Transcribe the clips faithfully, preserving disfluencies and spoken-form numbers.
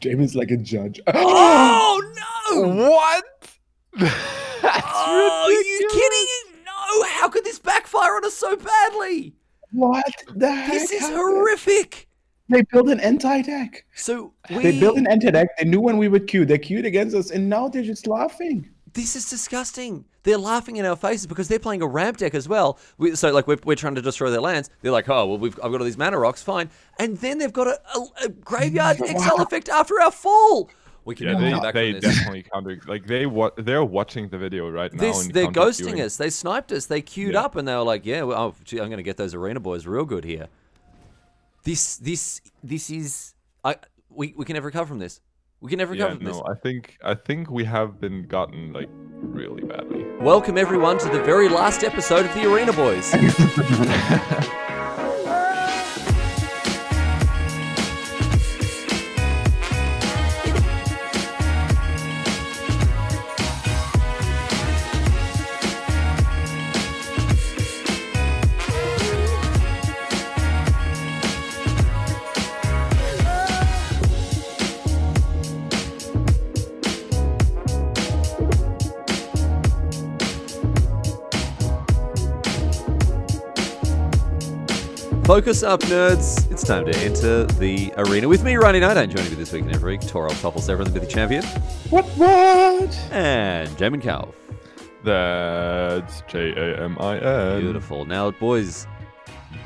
Jamin's like a judge. Oh, no! What? Oh, ridiculous. Are you kidding? No! How could this backfire on us so badly? What the heck? This is happened? horrific. They built an anti-deck. So we... They built an anti-deck. They knew when we would queue. They queued against us, and now they're just laughing. This is disgusting. They're laughing in our faces because they're playing a ramp deck as well. We, so, like, we're, we're trying to destroy their lands. They're like, oh, well, we've, I've got all these mana rocks, fine. And then they've got a, a, a graveyard exile effect after our fall. We can yeah, they, back they this. definitely counter. Like they wa they're watching the video right now. This, and they're ghosting queuing. us. They sniped us. They queued yeah. up and they were like, "Yeah, well, oh, gee, I'm going to get those Arena Boys real good here." This, this, this is. I we we can never recover from this. We can never recover yeah, from no, this. No, I think I think we have been gotten like really badly. Welcome everyone to the very last episode of the Arena Boys. Focus up, nerds. It's time to enter the arena with me, Riley Knight. I'm joining you this week and every week. Toral, Toffel Severin, the Mythic Champion. What, what? And Jamin Kauf. That's J A M I N. Beautiful. Now, boys,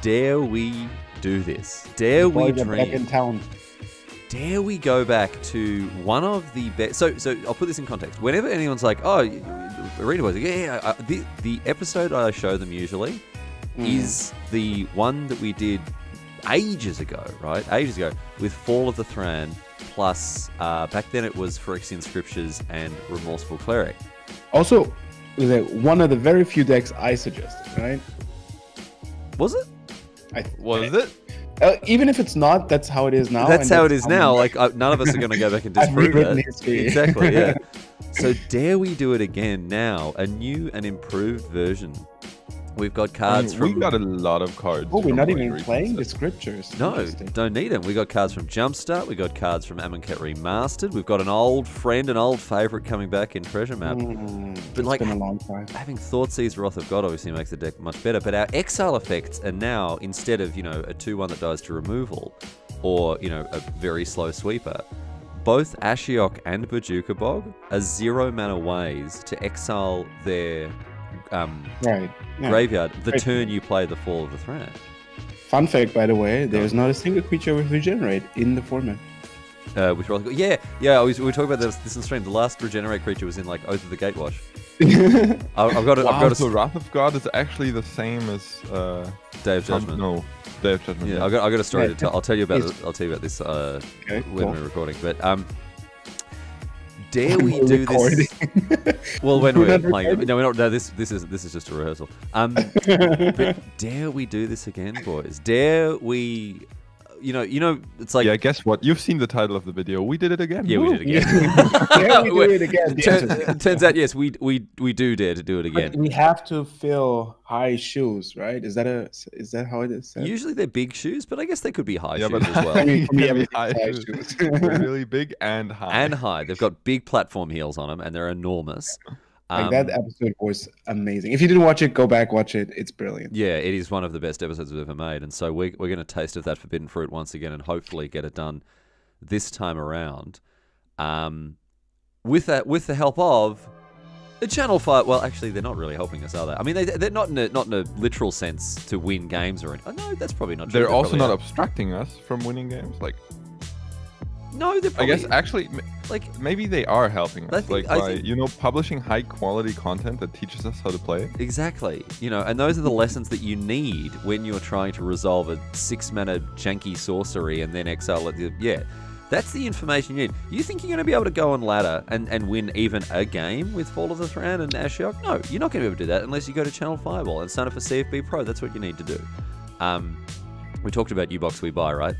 dare we do this? Dare we dream? Back in town. Dare we go back to one of the best... So, so I'll put this in context. Whenever anyone's like, oh, Arena Boys, yeah, yeah, I, the, the episode I show them usually... is the one that we did ages ago, right? Ages ago, with Fall of the Thran, plus uh, back then it was Phyrexian Scriptures and Remorseful Cleric. Also, one of the very few decks I suggested, right? Was it? I was it? Uh, even if it's not, that's how it is now. That's how it is now. Like uh, none of us are going to go back and disprove it. Exactly. Yeah. So dare we do it again now? A new and improved version. We've got cards I mean, from... We got a lot of cards. Oh, we're not even playing the scriptures. No, don't need them. We got cards from Jumpstart. We got cards from Amonkhet Remastered. We've got an old friend, an old favorite coming back in Treasure Map. Mm, but it's like, been a long time. Having Thoughtseize, Wrath of God obviously makes the deck much better. But our exile effects are now, instead of, you know, a two one that dies to removal or, you know, a very slow sweeper, both Ashiok and Bojuka Bog are zero mana ways to exile their... Um, right. yeah. Graveyard, the right. turn you play the Fall of the Thran. Fun fact, by the way, there's not a single creature with regenerate in the format. Uh, which rather, yeah, yeah, we were talking about this, this in stream. The last regenerate creature was in like Oath of the Gatewatch. I've, I've got it. Wow, I've got so Wrath of God is actually the same as uh, Day of Judgment. No, Day of Judgment. Yeah, yeah. I've got, I've got a story yeah. to tell. I'll tell you about. Please. I'll tell you about this uh, okay, when cool. we're recording. But um. Dare we do recording. this? Well, when we're, we're playing, recording. no, we're not. No, this this is this is just a rehearsal. Um, but dare we do this again, boys? Dare we? You know, you know, it's like yeah. Guess what? You've seen the title of the video. We did it again. Yeah, we did it again. Dare we do it again? Turn, turns out, yes, we we we do dare to do it again. But we have to fill high shoes, right? Is that a is that how it is? Said? Usually they're big shoes, but I guess they could be high yeah, shoes as well. I mean, for me, yeah, high shoes. shoes. Really big and high. And high. They've got big platform heels on them, and they're enormous. Yeah. Like um, that episode was amazing. If you didn't watch it, go back, watch it. It's brilliant. Yeah, it is one of the best episodes we've ever made. And so we're, we're going to taste of that forbidden fruit once again and hopefully get it done this time around. Um, with that, with the help of the Channel Fire... Well, actually, they're not really helping us, are they? I mean, they, they're not in, a, not in a literal sense to win games or anything. Oh, no, that's probably not true. They're, they're also not are. obstructing us from winning games. Like... No, they're probably, I guess actually, like maybe they are helping us, think, like by, think, you know, publishing high quality content that teaches us how to play. Exactly, you know, and those are the lessons that you need when you're trying to resolve a six mana janky sorcery and then exile at the yeah. That's the information you need. You think you're going to be able to go on ladder and, and win even a game with Fall of the Thran and Ashiok? No, you're not going to be able to do that unless you go to Channel Fireball and sign up for C F B Pro. That's what you need to do. Um, we talked about U-Box We Buy, right?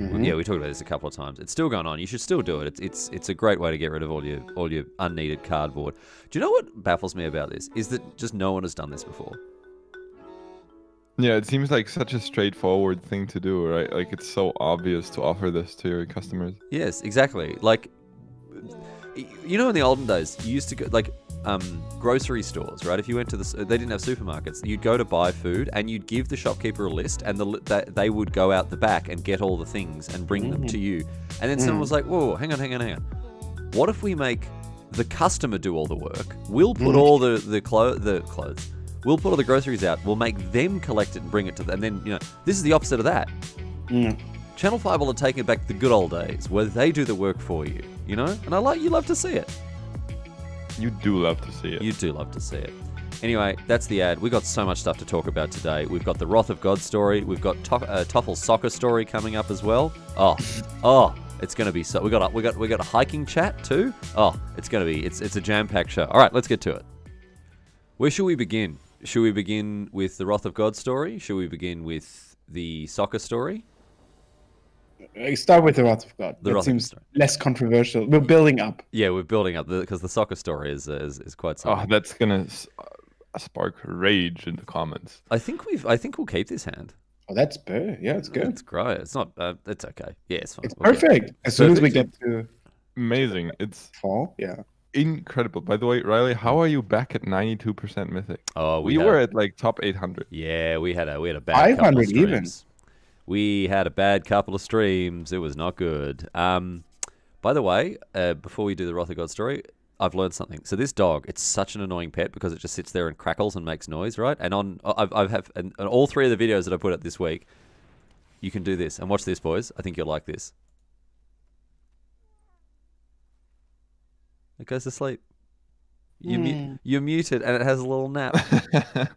Mm-hmm. Yeah, we talked about this a couple of times. It's still going on. You should still do it. It's it's it's a great way to get rid of all your all your unneeded cardboard. Do you know what baffles me about this? Is that just no one has done this before. Yeah, it seems like such a straightforward thing to do, right? Like, it's so obvious to offer this to your customers. Yes, exactly. Like, you know, in the olden days, you used to go, like, um, grocery stores, right? If you went to the, they didn't have supermarkets. You'd go to buy food, and you'd give the shopkeeper a list, and the that they would go out the back and get all the things and bring mm. them to you. And then mm. someone was like, "Whoa, hang on, hang on, hang on. What if we make the customer do all the work? We'll put mm. all the the clo the clothes. We'll put all the groceries out. We'll make them collect it and bring it to them." And then, you know, this is the opposite of that. Mm. Channel Fireball are taking it back to the good old days where they do the work for you, you know? And I like, you love to see it. You do love to see it. You do love to see it. Anyway, that's the ad. We've got so much stuff to talk about today. We've got the Wrath of God story. We've got to uh, Toffel Soccer story coming up as well. Oh, oh, it's going to be so... We got a, we got we got a hiking chat too. Oh, it's going to be... It's, it's a jam-packed show. All right, let's get to it. Where should we begin? Should we begin with the Wrath of God story? Should we begin with the soccer story? Start with the Wrath of God. The that Wrath seems story. Less controversial. We're building up. Yeah, we're building up because the, the soccer story is uh, is, is quite. Something. Oh, that's gonna spark rage in the comments. I think we've. I think we'll keep this hand. Oh, that's bad. Yeah, it's good. It's great. It's not. Uh, it's okay. Yeah, it's fine. It's we'll perfect. As soon perfect. as we get to amazing, it's fall. Yeah. Incredible. By the way, Riley, how are you back at ninety-two percent mythic? Oh, we, we were a... at like top eight hundred. Yeah, we had a we had a bad five hundred couple of even. We had a bad couple of streams. It was not good. Um, by the way, uh, before we do the Wrath of God story, I've learned something. So this dog, it's such an annoying pet because it just sits there and crackles and makes noise, right? And on I've, I've have and, and all three of the videos that I put up this week, you can do this and watch this, boys. I think you'll like this. It goes to sleep. You mm. mu you're muted, and it has a little nap.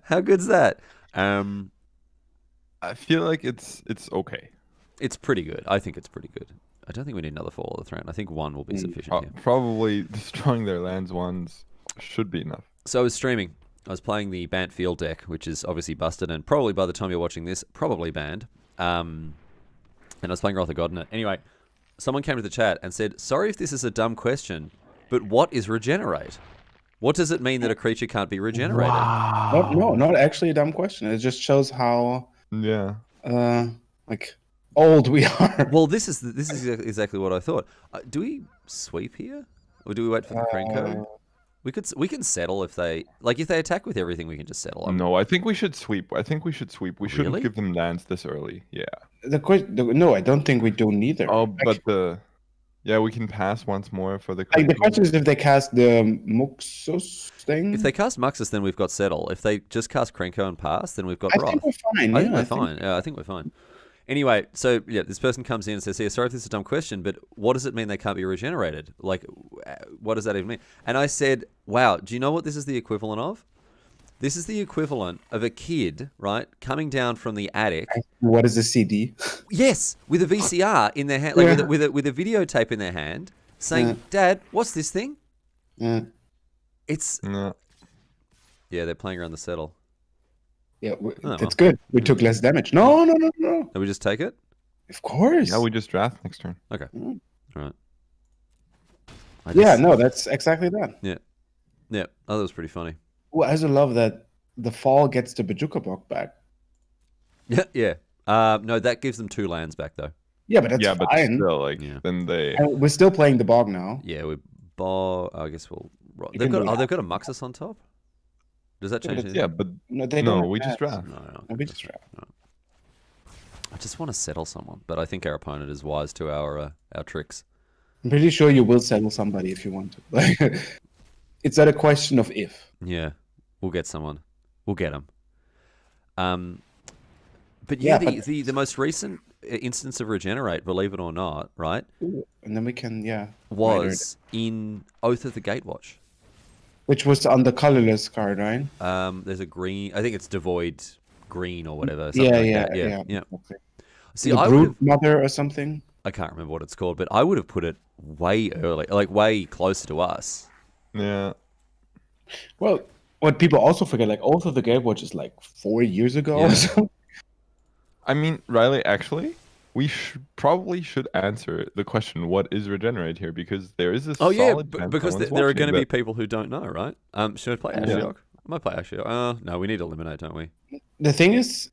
How good's that? Um, I feel like it's it's okay. It's pretty good. I think it's pretty good. I don't think we need another Fall of the Thran. I think one will be sufficient. Uh, yeah. Probably destroying their lands ones should be enough. So I was streaming. I was playing the Bant Field deck, which is obviously busted, and probably by the time you're watching this, probably banned. Um, and I was playing Wrath of God in it. Anyway, someone came to the chat and said, "Sorry if this is a dumb question, but what is regenerate? What does it mean that a creature can't be regenerated?" Wow. No, no, not actually a dumb question. It just shows how yeah, uh, like old we are. Well, this is this is exactly what I thought. Uh, do we sweep here, or do we wait for the Krenko? Uh, we could we can settle if they like if they attack with everything. We can just settle. I mean, no, I think we should sweep. I think we should sweep. We shouldn't really give them lands this early. Yeah. The question. No, I don't think we do neither. Oh, actually. but the. Yeah, we can pass once more for the... Like, the question is if they cast the Muxus thing? If they cast Muxus, then we've got Settle. If they just cast Krenko and pass, then we've got Wrath. I think we're fine. I yeah, think we're I fine. Think... Yeah, I think we're fine. Anyway, so yeah, this person comes in and says, "Hey, sorry if this is a dumb question, but what does it mean they can't be regenerated? Like, what does that even mean?" And I said, wow, do you know what this is the equivalent of? This is the equivalent of a kid, right, coming down from the attic. What is a C D? Yes, with a V C R in their hand, like yeah. with, a, with, a, with a videotape in their hand, saying, yeah. "Dad, what's this thing?" Yeah. It's... Yeah. yeah, they're playing around the Settle. Yeah, we, oh, that's well. good. We took less damage. No, no, no, no. Did we just take it? Of course. Yeah, we just draft next turn. Okay. Mm. All right. I yeah, just... no, that's exactly that. Yeah. Yeah, oh, that was pretty funny. Well, I also love that the fall gets the Bojuka Bog back. Yeah, yeah. Uh, no, that gives them two lands back though. Yeah, but that's yeah, fine. But still, like, yeah. Then they. And we're still playing the Bog now. Yeah, we Bog. Oh, I guess we'll. They've got. Oh, they've got a Muxus on top. Does that change yeah, anything? Yeah, but no, they no don't we just draft. No, no, no, we just draft. No. I just want to settle someone, but I think our opponent is wise to our uh, our tricks. I'm pretty sure you will settle somebody if you want to. Like, it's not a question of if. Yeah. We'll get someone. We'll get them. Um, but yeah, yeah the, but... the the most recent instance of regenerate, believe it or not, right? Ooh, and then we can, yeah. Was in Oath of the Gatewatch, which was on the colorless card, right? Um, there's a green. I think it's devoid green or whatever. Yeah, like yeah, yeah, yeah, yeah. Okay. See, I brood mother or something. I can't remember what it's called, but I would have put it way early, like way closer to us. Yeah. Well. What people also forget, like, Oath of the Gatewatch is like four years ago yeah. or something. I mean, Riley, actually, we sh probably should answer the question, what is regenerate here? Because there is this Oh, yeah, because th there are going to be people who don't know, right? Um, should I play Ashiok? Yeah. I might play Ashiok. Uh, no, we need Eliminate, don't we? The thing is,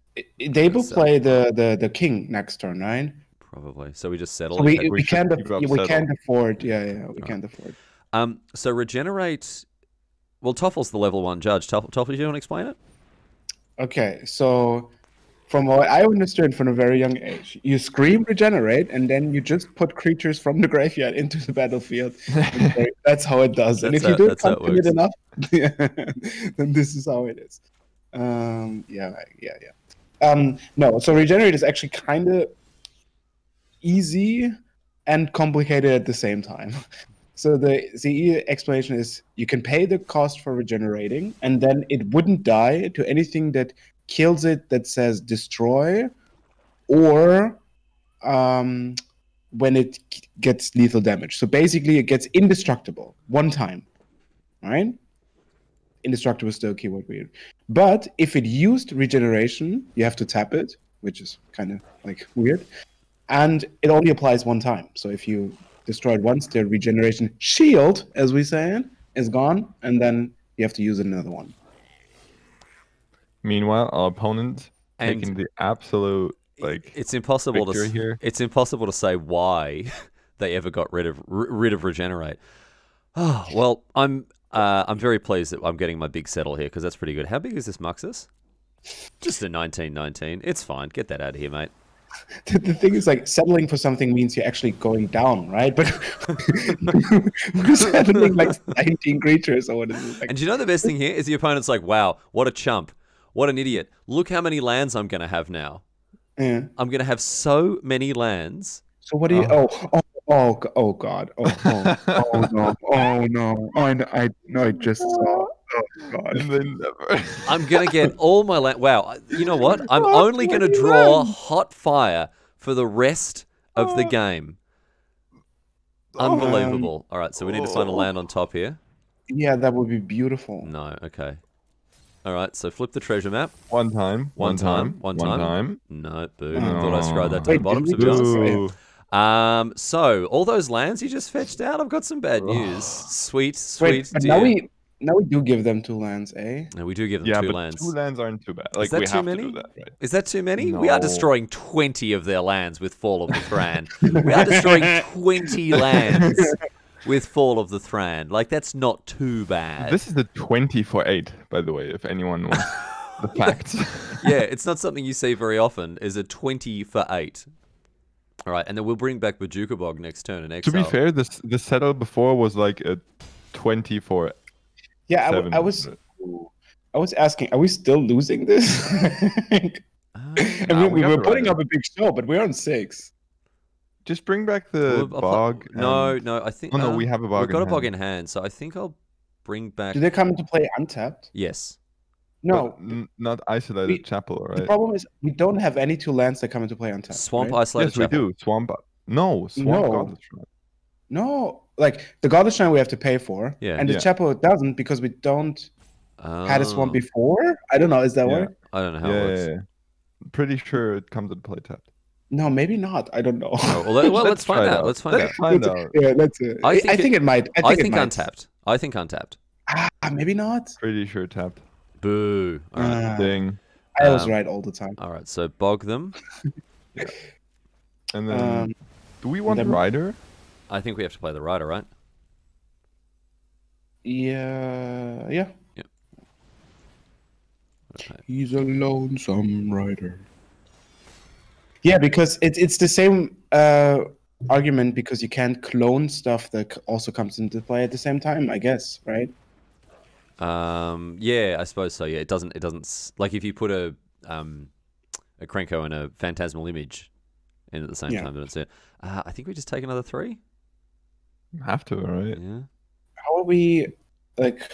They will play the, the the king next turn, right? Probably. So we just settle. So we we, we can't we can't afford. Yeah, yeah, we can't afford. Um. So regenerate. Well, Toffel's the level one judge. Toffel, Toffel, do you want to explain it? Okay, so from what I understood from a very young age, you scream regenerate, and then you just put creatures from the graveyard into the battlefield. That's how it does. And that's if you do it enough, then this is how it is. Um, yeah, yeah, yeah. Um, no, so regenerate is actually kind of easy and complicated at the same time. So the C E explanation is you can pay the cost for regenerating, and then it wouldn't die to anything that kills it that says destroy, or um, when it gets lethal damage. So basically, it gets indestructible one time, right? Indestructible is still a keyword weird. But if it used regeneration, you have to tap it, which is kind of like weird, and it only applies one time. So if you destroyed once, their regeneration shield, as we say it, is gone, and then you have to use another one. Meanwhile, our opponent and taking the absolute like it's impossible to here. It's impossible to say why they ever got rid of rid of regenerate. Oh well, I'm uh, I'm very pleased that I'm getting my big settle here because that's pretty good. How big is this Muxus? Just a nineteen nineteen. It's fine. Get that out of here, mate. The thing is, like, settling for something means you're actually going down, right? But we're settling like nineteen creatures or what is it? Like, and you know the best thing here is the opponent's like, wow, what a chump. What an idiot. Look how many lands I'm going to have now. Yeah. I'm going to have so many lands. So what do you... Oh, oh, oh, oh God. Oh, oh, oh no. Oh, no. I, I, no, I just saw... Oh, God. I'm going to get all my land. Wow. You know what? I'm only going to draw hot fire for the rest of the game. Unbelievable. All right. So we need to find a land on top here. Yeah, that would be beautiful. No. Okay. All right. So flip the treasure map. One time. One, one time, time. One time. One time. No, boo. I thought I scrolled that to Wait, the bottom. So Um, so all those lands you just fetched out, I've got some bad news. Sweet, sweet. Wait, but now we... Now we do give them two lands, eh? No, we do give them yeah, two but lands. Two lands aren't too bad. Like, is that we too have many? To do that, right? Is that too many? No. We are destroying twenty of their lands with Fall of the Thran. We are destroying twenty lands with Fall of the Thran. Like, that's not too bad. This is the twenty for eight, by the way, if anyone wants the facts. Yeah, it's not something you see very often, is a twenty for eight. All right, and then we'll bring back Bojuka Bog next turn in exile. To be fair, this, the settle before was like a twenty for eight. Yeah, I, I was, I was asking, are we still losing this? like, uh, I mean, no, we, we were putting right up a big show, but we're on six. Just bring back the well, bog. And... No, no, I think. Oh no, uh, we have a bog. We've got hand. a bog in hand, so I think I'll bring back. Do they come to play untapped? Yes. No, but not isolated we, chapel. Right. The problem is we don't have any two lands that come into play untapped. Swamp right? isolated. Yes, chapel. we do. Swamp. No, swamp no. Godless Shrine. No. Like, the Garmisch-Partenkirchen we have to pay for, yeah, and the yeah. chapel doesn't because we don't oh. had a swamp before? I don't know, is that yeah. what? I don't know how yeah, it works. Yeah, yeah. I'm pretty sure it comes in play tapped. No, maybe not. I don't know. No, well, let, well let's, let's find out. out. Let's find let's out. Find out. Yeah, let's, uh, I, think I think it, it might. I think, I think it might. untapped. I think untapped. Ah, maybe not. Pretty sure tapped. Boo. All right. Uh, Ding. I was um, right all the time. All right, so bog them. yeah. And then, um, do we want the rider? I think we have to play the rider, right? Yeah, yeah. Yep. Okay. He's a lonesome rider. Yeah, because it's it's the same uh, argument because you can't clone stuff that also comes into play at the same time, I guess, right? Um, yeah, I suppose so. Yeah, it doesn't it doesn't like if you put a um, a Krenko and a phantasmal image in at the same yeah. time, that's it. Uh, I think we just take another three. Have to, right? Yeah. How are we, like,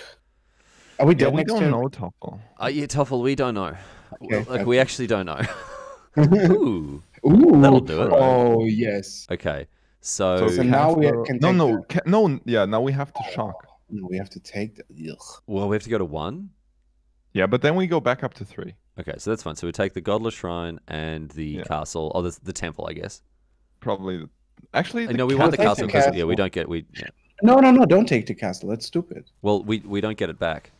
are we yeah, dead next turn? We don't know, Toffel. Uh, yeah, Toffel, we don't know. Okay. Like, okay. we actually don't know. Ooh. Ooh. That'll do it. Oh, right? yes. Okay, so... So, so we now we to... can No, no, can, no, yeah, now we have to shock. No, we have to take... The... Ugh. Well, we have to go to one? Yeah, but then we go back up to three. Okay, so that's fine. So we take the Godless Shrine and the yeah. castle, or the, the temple, I guess. Probably actually the no we want the castle because yeah we don't get we yeah. no no no don't take the castle, that's stupid. Well we we don't get it back.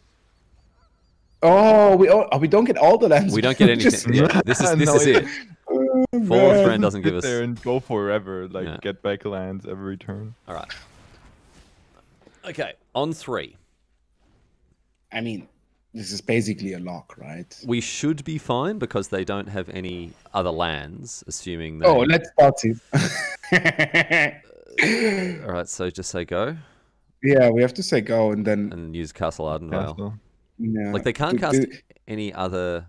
Oh, we all, oh, we don't get all the lands. We don't get anything. Just, yeah. This is this no, is it. Oh, Fall of the Thran doesn't give us. Sit there and go forever. Like yeah. Get back lands every turn. All right. Okay, on three. I mean, this is basically a lock, right? We should be fine because they don't have any other lands, assuming. They... Oh, let's party. All right, so just say go. Yeah, we have to say go and then and use Castle Ardenvale. Castle. No. Like they can't cast do, do... any other.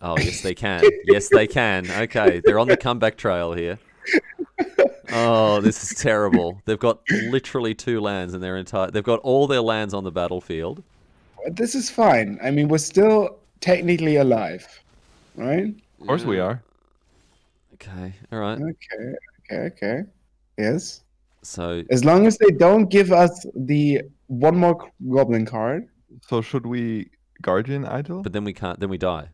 Oh yes, they can. Yes, they can. Okay, they're on the comeback trail here. Oh, this is terrible. They've got literally two lands in their entire. They've got all their lands on the battlefield. This is fine. I mean, we're still technically alive, right? Of course yeah. we are. Okay. All right. Okay. Okay. Okay. Yes. So as long as they don't give us the one more goblin card. So should we Guardian Idol? But then we can't. Then we die.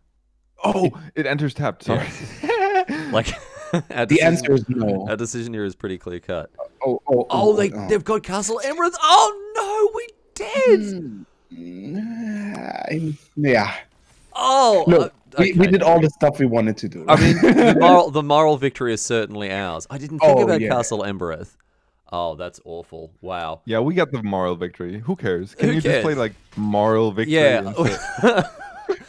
Oh, it enters tapped. Sorry. Yeah. Like our decision, the answer is no. Our decision here is pretty clear cut. Oh, oh, oh, oh they oh. they've got Castle Emerald. Oh no, we did. Mm, yeah. Oh. Look, uh, okay. we, we did all the stuff we wanted to do. I mean, the moral the moral victory is certainly ours. I didn't think oh, about yeah. Castle Embereth. Oh, that's awful. Wow. Yeah, we got the moral victory. Who cares? Can Who you cares? just play, like, moral victory? Yeah.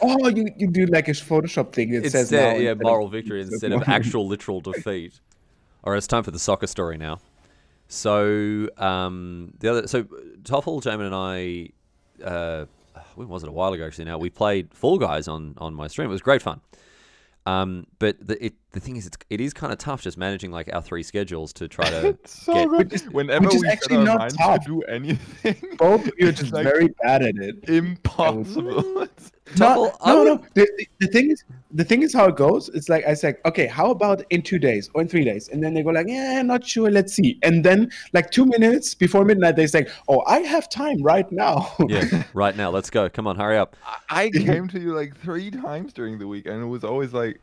Oh, you, you do, like, a Photoshop thing that it's says that. Yeah, moral victory instead of actual literal defeat. All right, it's time for the soccer story now. So, um, the other... So, Toffel, Jamin, and I... Uh, when was it? A while ago, actually, now. We played Fall Guys on, on my stream. It was great fun. Um, but the it, the thing is, it's, it is kind of tough just managing like our three schedules to try to so get. Which is, whenever which is we actually set our not tough. to do anything, both of you are just like very bad at it. Impossible. Toffel, no, no, no. The, the, the thing is, the thing is how it goes. It's like I said, okay, how about in two days or in three days, and then they go like, yeah, not sure, let's see, and then like two minutes before midnight, they say, oh, I have time right now. Yeah, right now, let's go. Come on, hurry up. I came to you like three times during the week, and it was always like,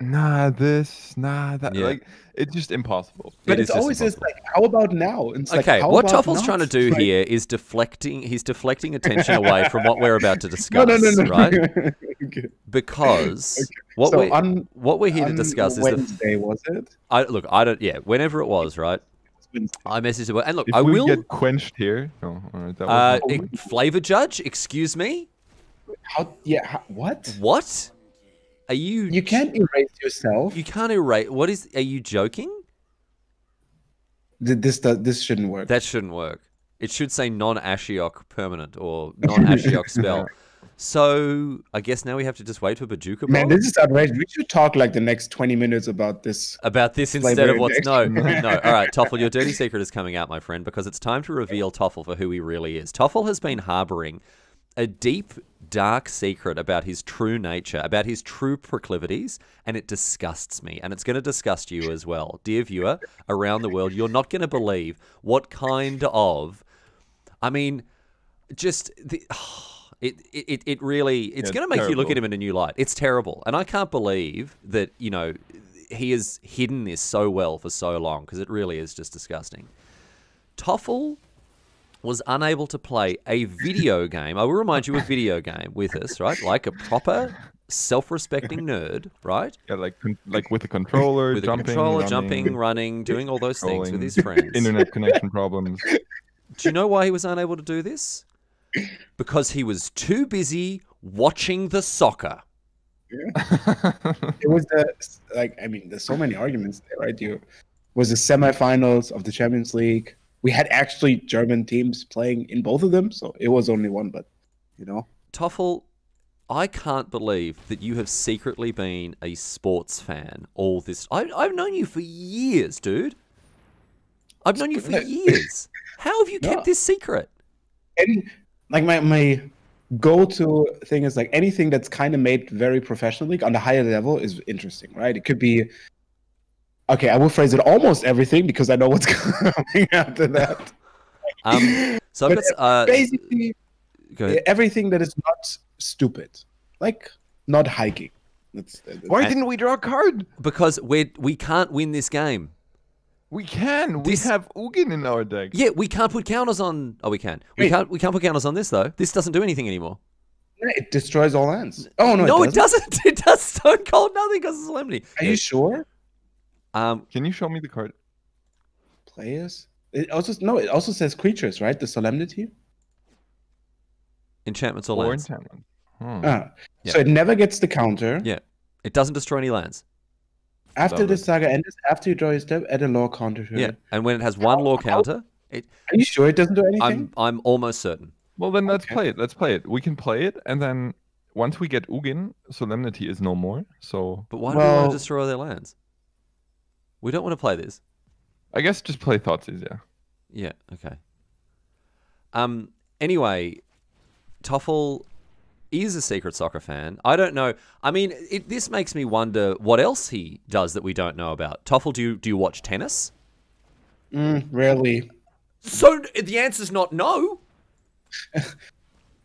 nah, this, nah, that. Yeah. Like it's just impossible. But it it's always just like, how about now? It's okay, like, what Toffel's trying to do right. here is deflecting. He's deflecting attention away from what we're about to discuss, no, no, no, no. right? Okay. Because okay. what so we on, what we're here to discuss Wednesday, is Wednesday. Was it? I look. I don't. Yeah, whenever it was, right? I messaged her, and look, if I we will get quenched here. No, right, that uh, it, flavor judge, excuse me. How? Yeah. How, what? What? Are you? You can't erase yourself. You can't erase. What is? Are you joking? This this shouldn't work. That shouldn't work. It should say non-Ashiok permanent or non-Ashiok spell. So I guess now we have to just wait for Bojuka Bog. Man, this is outrageous. We should talk like the next twenty minutes about this. About this instead of what's no, no. All right, Toffel, your dirty secret is coming out, my friend, because it's time to reveal Toffel for who he really is. Toffel has been harboring a deep, dark secret about his true nature, about his true proclivities, and it disgusts me. And it's going to disgust you as well. Dear viewer, around the world, you're not going to believe what kind of... I mean, just... the, oh, it, it, it really... It's yeah, going to make terrible. you look at him in a new light. It's terrible. And I can't believe that, you know, he has hidden this so well for so long, because it really is just disgusting. Toffel was unable to play a video game. I will remind you, a video game with us, right? Like a proper self-respecting nerd, right? Yeah, like like with a controller, with jumping, a controller, running, jumping, running, doing all those things with his friends. Internet connection problems. Do you know why he was unable to do this? Because he was too busy watching the soccer. Yeah. It was the, like, I mean, there's so many arguments there, right? You was the semifinals of the Champions League. We had actually German teams playing in both of them, so it was only one, but, you know. Toffel, I can't believe that you have secretly been a sports fan all this... I, I've known you for years, dude. I've known you for years. How have you no. kept this secret? And, like, my, my go-to thing is, like, anything that's kind of made very professionally, like, on the higher level is interesting, right? It could be... Okay, I will phrase it almost everything because I know what's coming after that. Um, so but uh, basically, go ahead. Everything that is not stupid, like not hiking. That's, that's, Why and, didn't we draw a card? Because we we can't win this game. We can. We this, have Ugin in our deck. Yeah, we can't put counters on. Oh, we can. We Wait. can't. We can't put counters on this though. This doesn't do anything anymore. It destroys all lands. Oh no! No, it doesn't. It doesn't. It does Stone Cold nothing because it's Solemnity. Are it, you sure? Um, can you show me the card? Players. It also no. It also says creatures, right? The Solemnity. Enchantments or, or lands. Enchantment. Hmm. Ah, yeah. So it never gets the counter. Yeah. It doesn't destroy any lands. After so, this saga ends, after you draw your step, add a lore counter to it. Yeah, and when it has one how, lore counter, how, it. Are you sure it doesn't do anything? I'm I'm almost certain. Well, then let's okay. play it. Let's play it. We can play it, and then once we get Ugin, Solemnity is no more. So. But why well, do we want to destroy their lands? We don't want to play this. I guess just play Thoughtseize, yeah. Yeah. Okay. Um. Anyway, Toffel is a secret soccer fan. I don't know. I mean, it, this makes me wonder what else he does that we don't know about. Toffel, do you, do you watch tennis? Mm, rarely. So the answer's not no.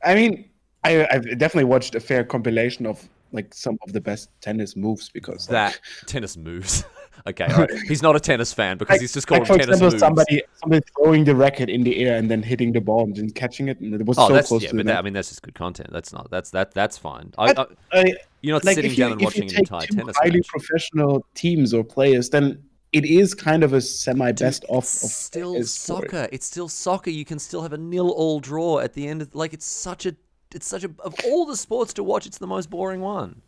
I mean, I, I've definitely watched a fair compilation of like some of the best tennis moves because that like, tennis moves. Okay, all right. He's not a tennis fan because like, he's just called like, for tennis example, moves. Somebody, somebody throwing the racket in the air and then hitting the ball and then catching it, and it was oh, so that's, close. Yeah, to but that, I mean, that's just good content. That's not. That's that. That's fine. I, I, I, you're not like sitting down you, and watching an entire tennis match. If you take highly professional teams or players, then it is kind of a semi-best off. It's of still soccer. It. It's still soccer. You can still have a nil-all draw at the end. Of, like it's such a. It's such a. Of all the sports to watch, it's the most boring one.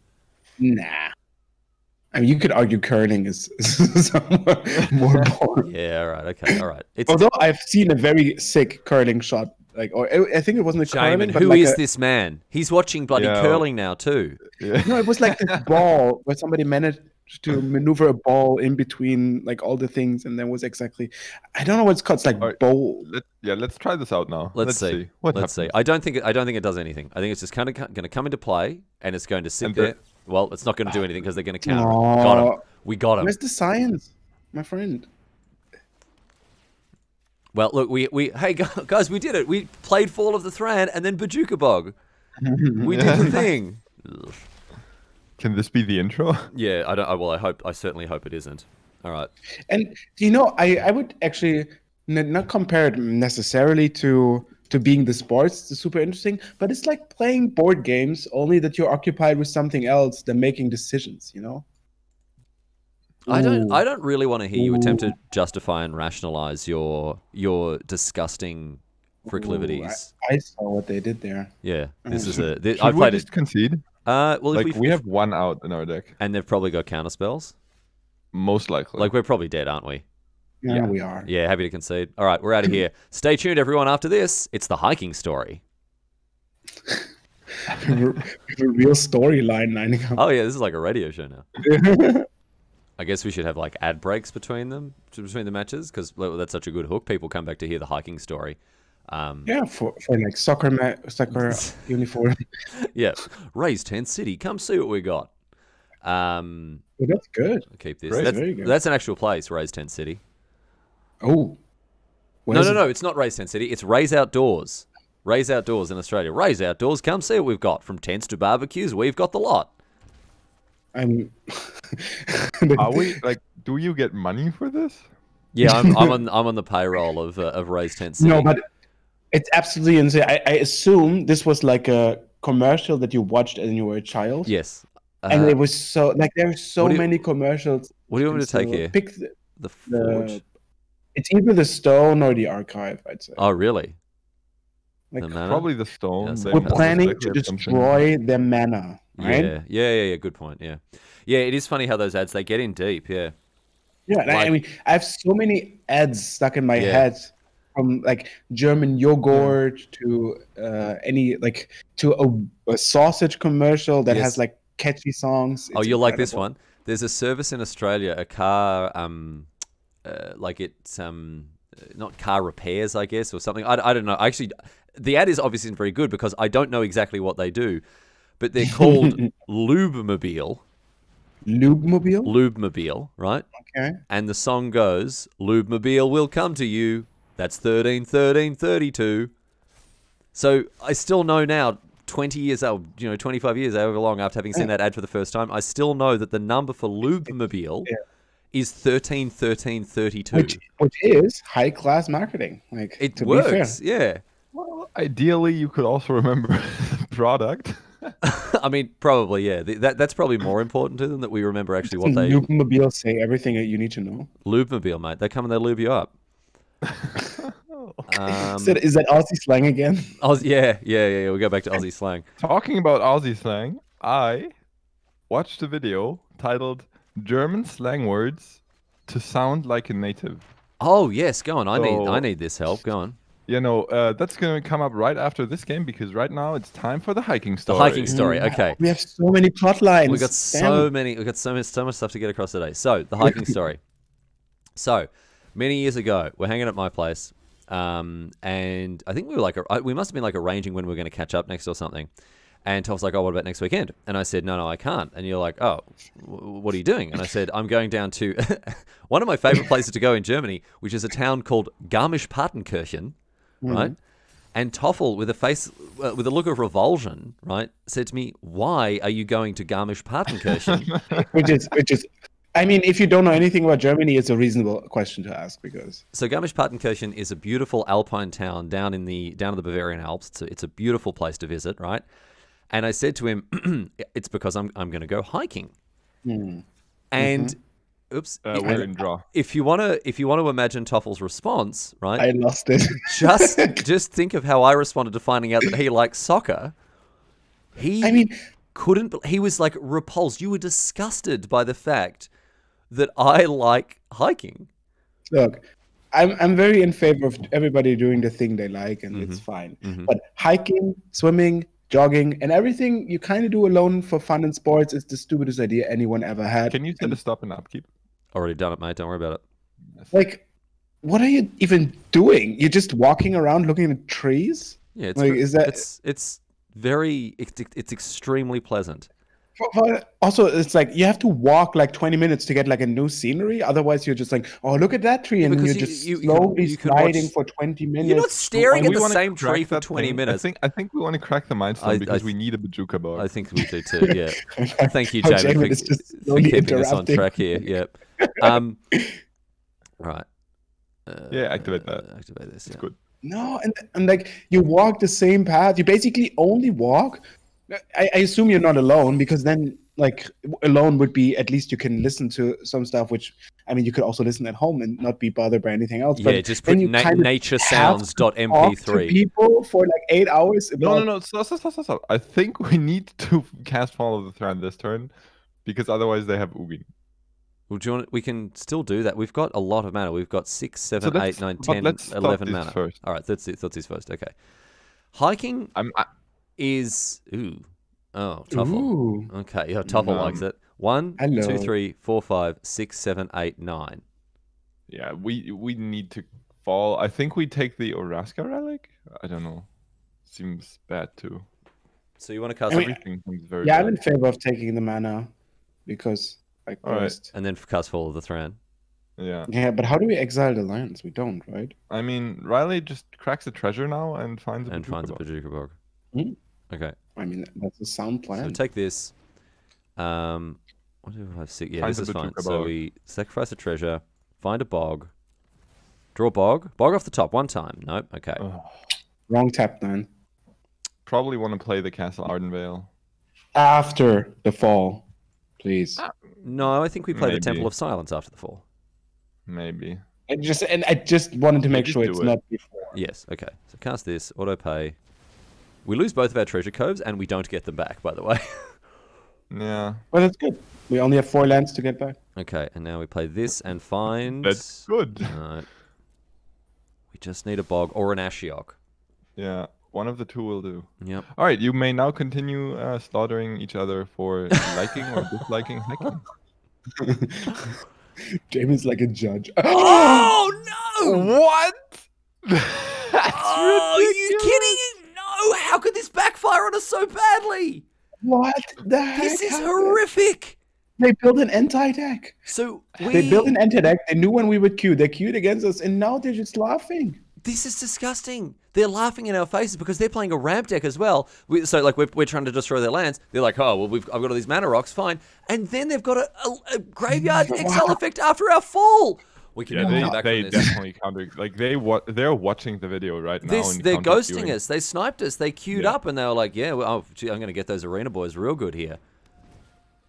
Nah. I mean, you could argue curling is, is somewhat more boring. Yeah, right. Okay, all right. It's although I've seen a very sick curling shot, like, or I think it wasn't a Jamin, curling. But who like is a... this man? He's watching bloody yeah. curling now too. Yeah. No, it was like this ball where somebody managed to maneuver a ball in between like all the things, and that was exactly. I don't know what it's called. It's like right. bowl. Let, yeah, let's try this out now. Let's, let's see. see. What let's happens. see. I don't think I don't think it does anything. I think it's just kind of going to come into play, and it's going to sit and there. Well, it's not going to do anything because they're going to counter. No. Got him. We got him. Where's the science, my friend? Well, look, we we hey guys, we did it. We played Fall of the Thran and then Bojuka Bog. We did the thing. Can this be the intro? Yeah, I don't. I, well, I hope. I certainly hope it isn't. All right. And you know, I I would actually not compare it necessarily to. To being the sports, it's super interesting, but it's like playing board games, only that you're occupied with something else than making decisions, you know? Ooh. I don't I don't really want to hear you Ooh. attempt to justify and rationalize your your disgusting proclivities. Ooh, I, I saw what they did there. Yeah. This is a this, I've we played just it. concede? Uh well like, if we have one out in our deck. And they've probably got counter spells. Most likely. Like we're probably dead, aren't we? Yeah, yeah, we are. Yeah, happy to concede. All right, we're out of here. Stay tuned, everyone. After this, it's the hiking story. We have a real storyline lining up. Oh, yeah, this is like a radio show now. I guess we should have, like, ad breaks between them, between the matches, because that's such a good hook. People come back to hear the hiking story. Um, yeah, for, for, like, soccer ma soccer uniform. Yeah. Raise ten City. Come see what we got. Um, well, that's good. I'll keep this. Great, that's, very good. That's an actual place, Raise ten City. Oh. No, no, no. It's not Raise ten City. It's Raise Outdoors. Raise Outdoors in Australia. Raise Outdoors. Come see what we've got. From tents to barbecues, we've got the lot. I'm... Are we... Like, do you get money for this? Yeah, I'm, I'm, on, I'm on the payroll of, uh, of Raise ten City. No, but it's absolutely insane. I, I assume this was like a commercial that you watched when you were a child. Yes. Uh, and it was so... Like, there are so you, many commercials. What do you want me to take here? Pick the... the, the It's either the stone or the archive, I'd say. Oh, really? Like, the probably the stone. Yeah, we're planning to destroy their mana, right? Yeah. yeah, yeah, yeah. Good point. Yeah, yeah. It is funny how those ads they get in deep. Yeah. Yeah, like, I mean, I have so many ads stuck in my yeah. head, from like German yogurt to uh, any like to a, a sausage commercial that yes. has like catchy songs. It's oh, you'll incredible. like this one. There's a service in Australia, a car. Um, Uh, like it's um, not car repairs, I guess, or something. I, I don't know. Actually, the ad is obviously very good because I don't know exactly what they do, but they're called Lubemobile. Lubemobile? Lubemobile, right? Okay. And the song goes, Lubemobile will come to you. That's thirteen, thirteen, thirty-two. So I still know now, twenty years out, you know, twenty-five years, however long after having seen that ad for the first time, I still know that the number for Lubemobile... Yeah. Is thirteen thirteen thirty two, which, which is high class marketing. Like it to works, be fair. yeah. Well, ideally, you could also remember product. I mean, probably, yeah. That That's probably more important to them, that we remember actually what they... Lubemobile say everything that you need to know. Lubemobile, mate. They come and they lube you up. um, so is that Aussie slang again? Aussie, yeah, yeah, yeah. We'll go back to Aussie slang. Talking about Aussie slang, I watched a video titled German Slang Words to Sound Like a Native. Oh, yes. Go on. I, so, need, I need this help. Go on. You know, uh, that's going to come up right after this game, because right now it's time for the hiking story. The hiking story, okay. We have so many plot lines. We've got so Damn. many, we've got so much, so much stuff to get across today. So, the hiking story. So, many years ago, we're hanging at my place, um, and I think we were like, we must have been like arranging when we were going to catch up next or something. And Toff's like, oh, what about next weekend? And I said, no, no, I can't. And you're like, oh, what are you doing? And I said, I'm going down to one of my favorite places to go in Germany, which is a town called Garmisch-Partenkirchen. Right, mm-hmm. And Toffel, with a face, uh, with a look of revulsion, right, said to me, "Why are you going to Garmisch-Partenkirchen?" which is, which is, I mean, if you don't know anything about Germany, it's a reasonable question to ask, because so Garmisch-Partenkirchen is a beautiful alpine town down in the down in the Bavarian Alps. It's a, it's a beautiful place to visit, right? And I said to him, "It's because I'm I'm going to go hiking," mm. and. Mm-hmm. Oops. Uh, we're in draw. If you want to, if you want to imagine Toffel's response, right? I lost it. just, just think of how I responded to finding out that he likes soccer. He, I mean, couldn't. He was like repulsed. You were disgusted by the fact that I like hiking. Look, I'm, I'm very in favor of everybody doing the thing they like, and mm-hmm. it's fine. Mm-hmm. But hiking, swimming, jogging, and everything you kind of do alone for fun and sports is the stupidest idea anyone ever had. Can you set a stop and upkeep? Already done it, mate. Don't worry about it. Like, what are you even doing? You're just walking around looking at trees? Yeah, it's like, is that... it's it's very it's, it's extremely pleasant. But also, it's like you have to walk like twenty minutes to get like a new scenery. Otherwise, you're just like, oh, look at that tree, and yeah, you're just you, you, slowly you can, you sliding watch... for twenty minutes. You're not staring at the same tree for twenty minutes. I think I think we want to crack the mindstone because I, we need a Bojuka Bog. I think we do too. Yeah. Thank you, Jamin, Jamin for, for keeping us on track here. Yep. Um. Right. Uh, yeah, activate that. Uh, activate this. It's yeah. good. No, and and like you walk the same path. You basically only walk. I, I assume you're not alone, because then, like, alone would be at least you can listen to some stuff, which, I mean, you could also listen at home and not be bothered by anything else. Yeah, but just put na nature sounds dot M P three. People for like eight hours. No, no, no. Stop, stop, stop, stop. I think we need to cast Fall of the Thran this turn, because otherwise they have Ugin. Well, do you want, we can still do that. We've got a lot of mana. We've got six, seven, so eight, nine, ten, eleven mana. First. All right, that's it. That's his first. Okay. Hiking. I'm. I Is ooh oh Toffel okay yeah Toffel um, likes it. One, two, three, four, five, six, seven, eight, nine. Yeah, we we need to fall. I think we take the Oraska relic. I don't know. Seems bad too. So you want to cast I mean, everything? Seems very yeah, bad. I'm in favor of taking the mana because like right. and then cast Fall of the Thran. Yeah. Yeah, but how do we exile the lands? We don't, right? I mean, Riley just cracks the treasure now and finds a and finds a Bojuka Bog. Mm-hmm. Okay. I mean, that's a sound plan. So take this. Um, what do I have? Six? Yeah, find this is fine. So we sacrifice a treasure, find a bog, draw bog, bog off the top one time. Nope. Okay. Oh. Wrong tap then. Probably want to play the Castle Ardenvale after the fall, please. Uh, no, I think we play Maybe. the Temple of Silence after the fall. Maybe. I just and I just wanted to make sure it's it. not before. Yes. Okay. So cast this. Auto pay. We lose both of our treasure coves, and we don't get them back, by the way. Yeah. Well, that's good. We only have four lands to get back. Okay, and now we play this and find... That's good. No. We just need a bog or an Ashiok. Yeah, one of the two will do. Yep. All right, you may now continue uh, slaughtering each other for liking or disliking hiking. Jamin's like a judge. Oh, no! What? That's oh, ridiculous. Are you kidding? How could this backfire on us so badly? What the heck? This is horrific. They built an anti-deck. So we... They built an anti-deck. They knew when we would queue. They queued against us, and now they're just laughing. This is disgusting. They're laughing in our faces because they're playing a ramp deck as well. We, so, like, we're, we're trying to destroy their lands. They're like, oh, well, we've, I've got all these mana rocks. Fine. And then they've got a, a, a graveyard exile effect after our fall. we can yeah, they, back they from this. definitely can't. Like they wa they're watching the video right now. This, and they're ghosting us. They sniped us. They queued yeah. up and they were like, "Yeah, well, oh, gee, I'm going to get those Arena Boys real good here."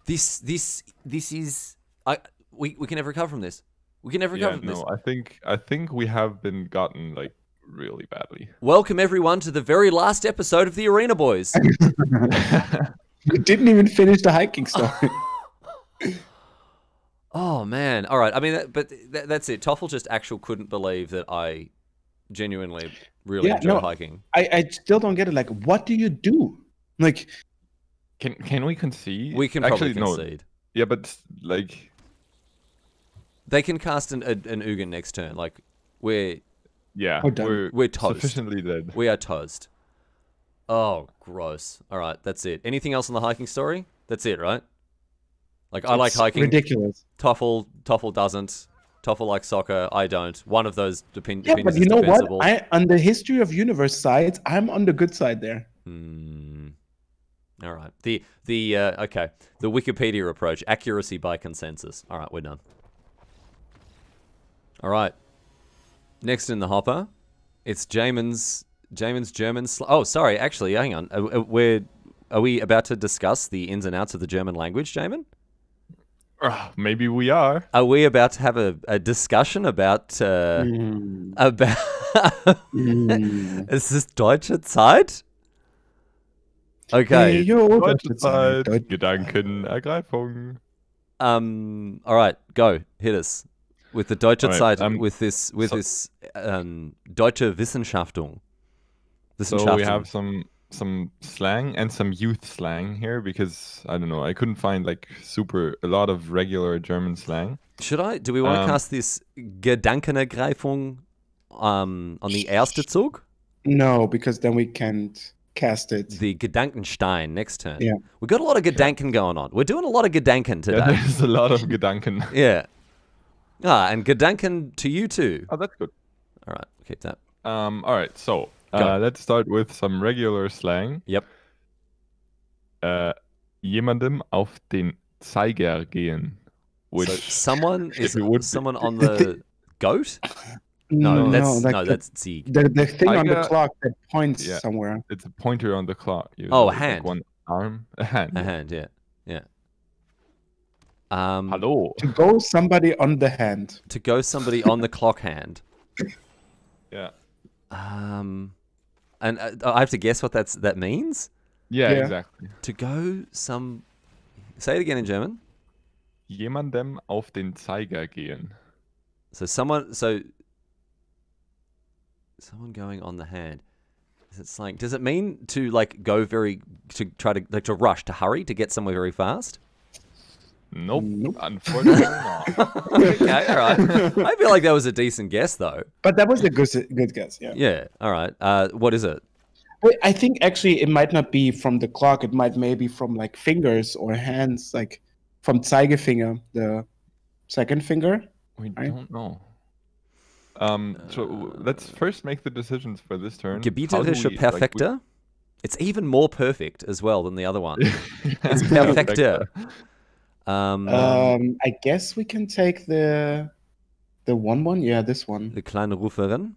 This, this, this is. I we we can never recover from this. We can never recover yeah, from no, this. No, I think I think we have been gotten like really badly. Welcome everyone to the very last episode of the Arena Boys. We didn't even finish the hiking story. Oh, man. All right. I mean, that, but that, that's it. Toffel just actually couldn't believe that I genuinely really yeah, enjoy no, hiking. I, I still don't get it. Like, what do you do? Like, can can we concede? We can probably actually, concede. No. Yeah, but, like... They can cast an, an, an Ugin next turn. Like, we're... Yeah, oh, we're, we're toast. Sufficiently dead. We are toast. Oh, gross. All right, that's it. Anything else on the hiking story? That's it, right? Like, I like hiking. Ridiculous. Toffel, Toffel doesn't. Toffel likes soccer. I don't. One of those depends. Yeah, but you know defensible. what? I, on the history of universe sides, I'm on the good side there. Hmm. All right. The the uh, okay. The Wikipedia approach: accuracy by consensus. All right, we're done. All right. Next in the hopper, it's Jamin's Jamin's German. Sl oh, sorry. Actually, hang on. Are, we're are we about to discuss the ins and outs of the German language, Jamin? Maybe we are. Are we about to have a, a discussion about uh, mm. about mm. is this deutsche Zeit? Okay. Hey, yo, deutsche Zeit. Zeit. Gedankenergreifung. Um. All right, go hit us with the deutsche right, Zeit um, with this with so, this um, deutsche Wissenschaftung. Wissenschaftung. So we have some. some slang and some youth slang here because I don't know, I couldn't find like super a lot of regular German slang. Should I do we want um, to cast this Gedankenergreifung um on the erste Zug? No, because then we can't cast it. The Gedankenstein next turn. Yeah. We got a lot of Gedanken going on. We're doing a lot of Gedanken today. Yeah, there's a lot of Gedanken. Yeah. Ah, and Gedanken to you too. Oh, that's good. All right, we'll keep that. Um all right, so Uh, let's start with some regular slang. Yep. Uh, jemandem auf den Zeiger gehen. Which so someone is someone on the goat? No, no, that's no, no that's the, the, the thing Zeiger, on the clock that points yeah, somewhere. It's a pointer on the clock. You oh, know, a hand. Like one arm, a hand. A hand, yeah, yeah. Um, Hello. To go somebody on the hand. To go somebody on the clock hand. Yeah. Um. And uh, I have to guess what that's that means. Yeah, yeah, exactly. To go some. Say it again in German. Jemandem auf den Zeiger gehen. So someone. So. Someone going on the hand. It's like. Does it mean to like go very to try to like to rush to hurry to get somewhere very fast? Nope, nope. Unfortunately not. Okay, all right. I feel like that was a decent guess, though. But that was a good, good guess, yeah. Yeah, all right. Uh, what is it? Wait, I think actually it might not be from the clock. It might maybe from like fingers or hands, like from Zeigefinger, the second finger. We right? don't know. Um, so uh, let's first make the decisions for this turn. Gebieterische Perfekte. Like, we... It's even more perfect as well than the other one. It's Perfekte. Um, um, I guess we can take the the one one, yeah, this one. The kleine Ruferin.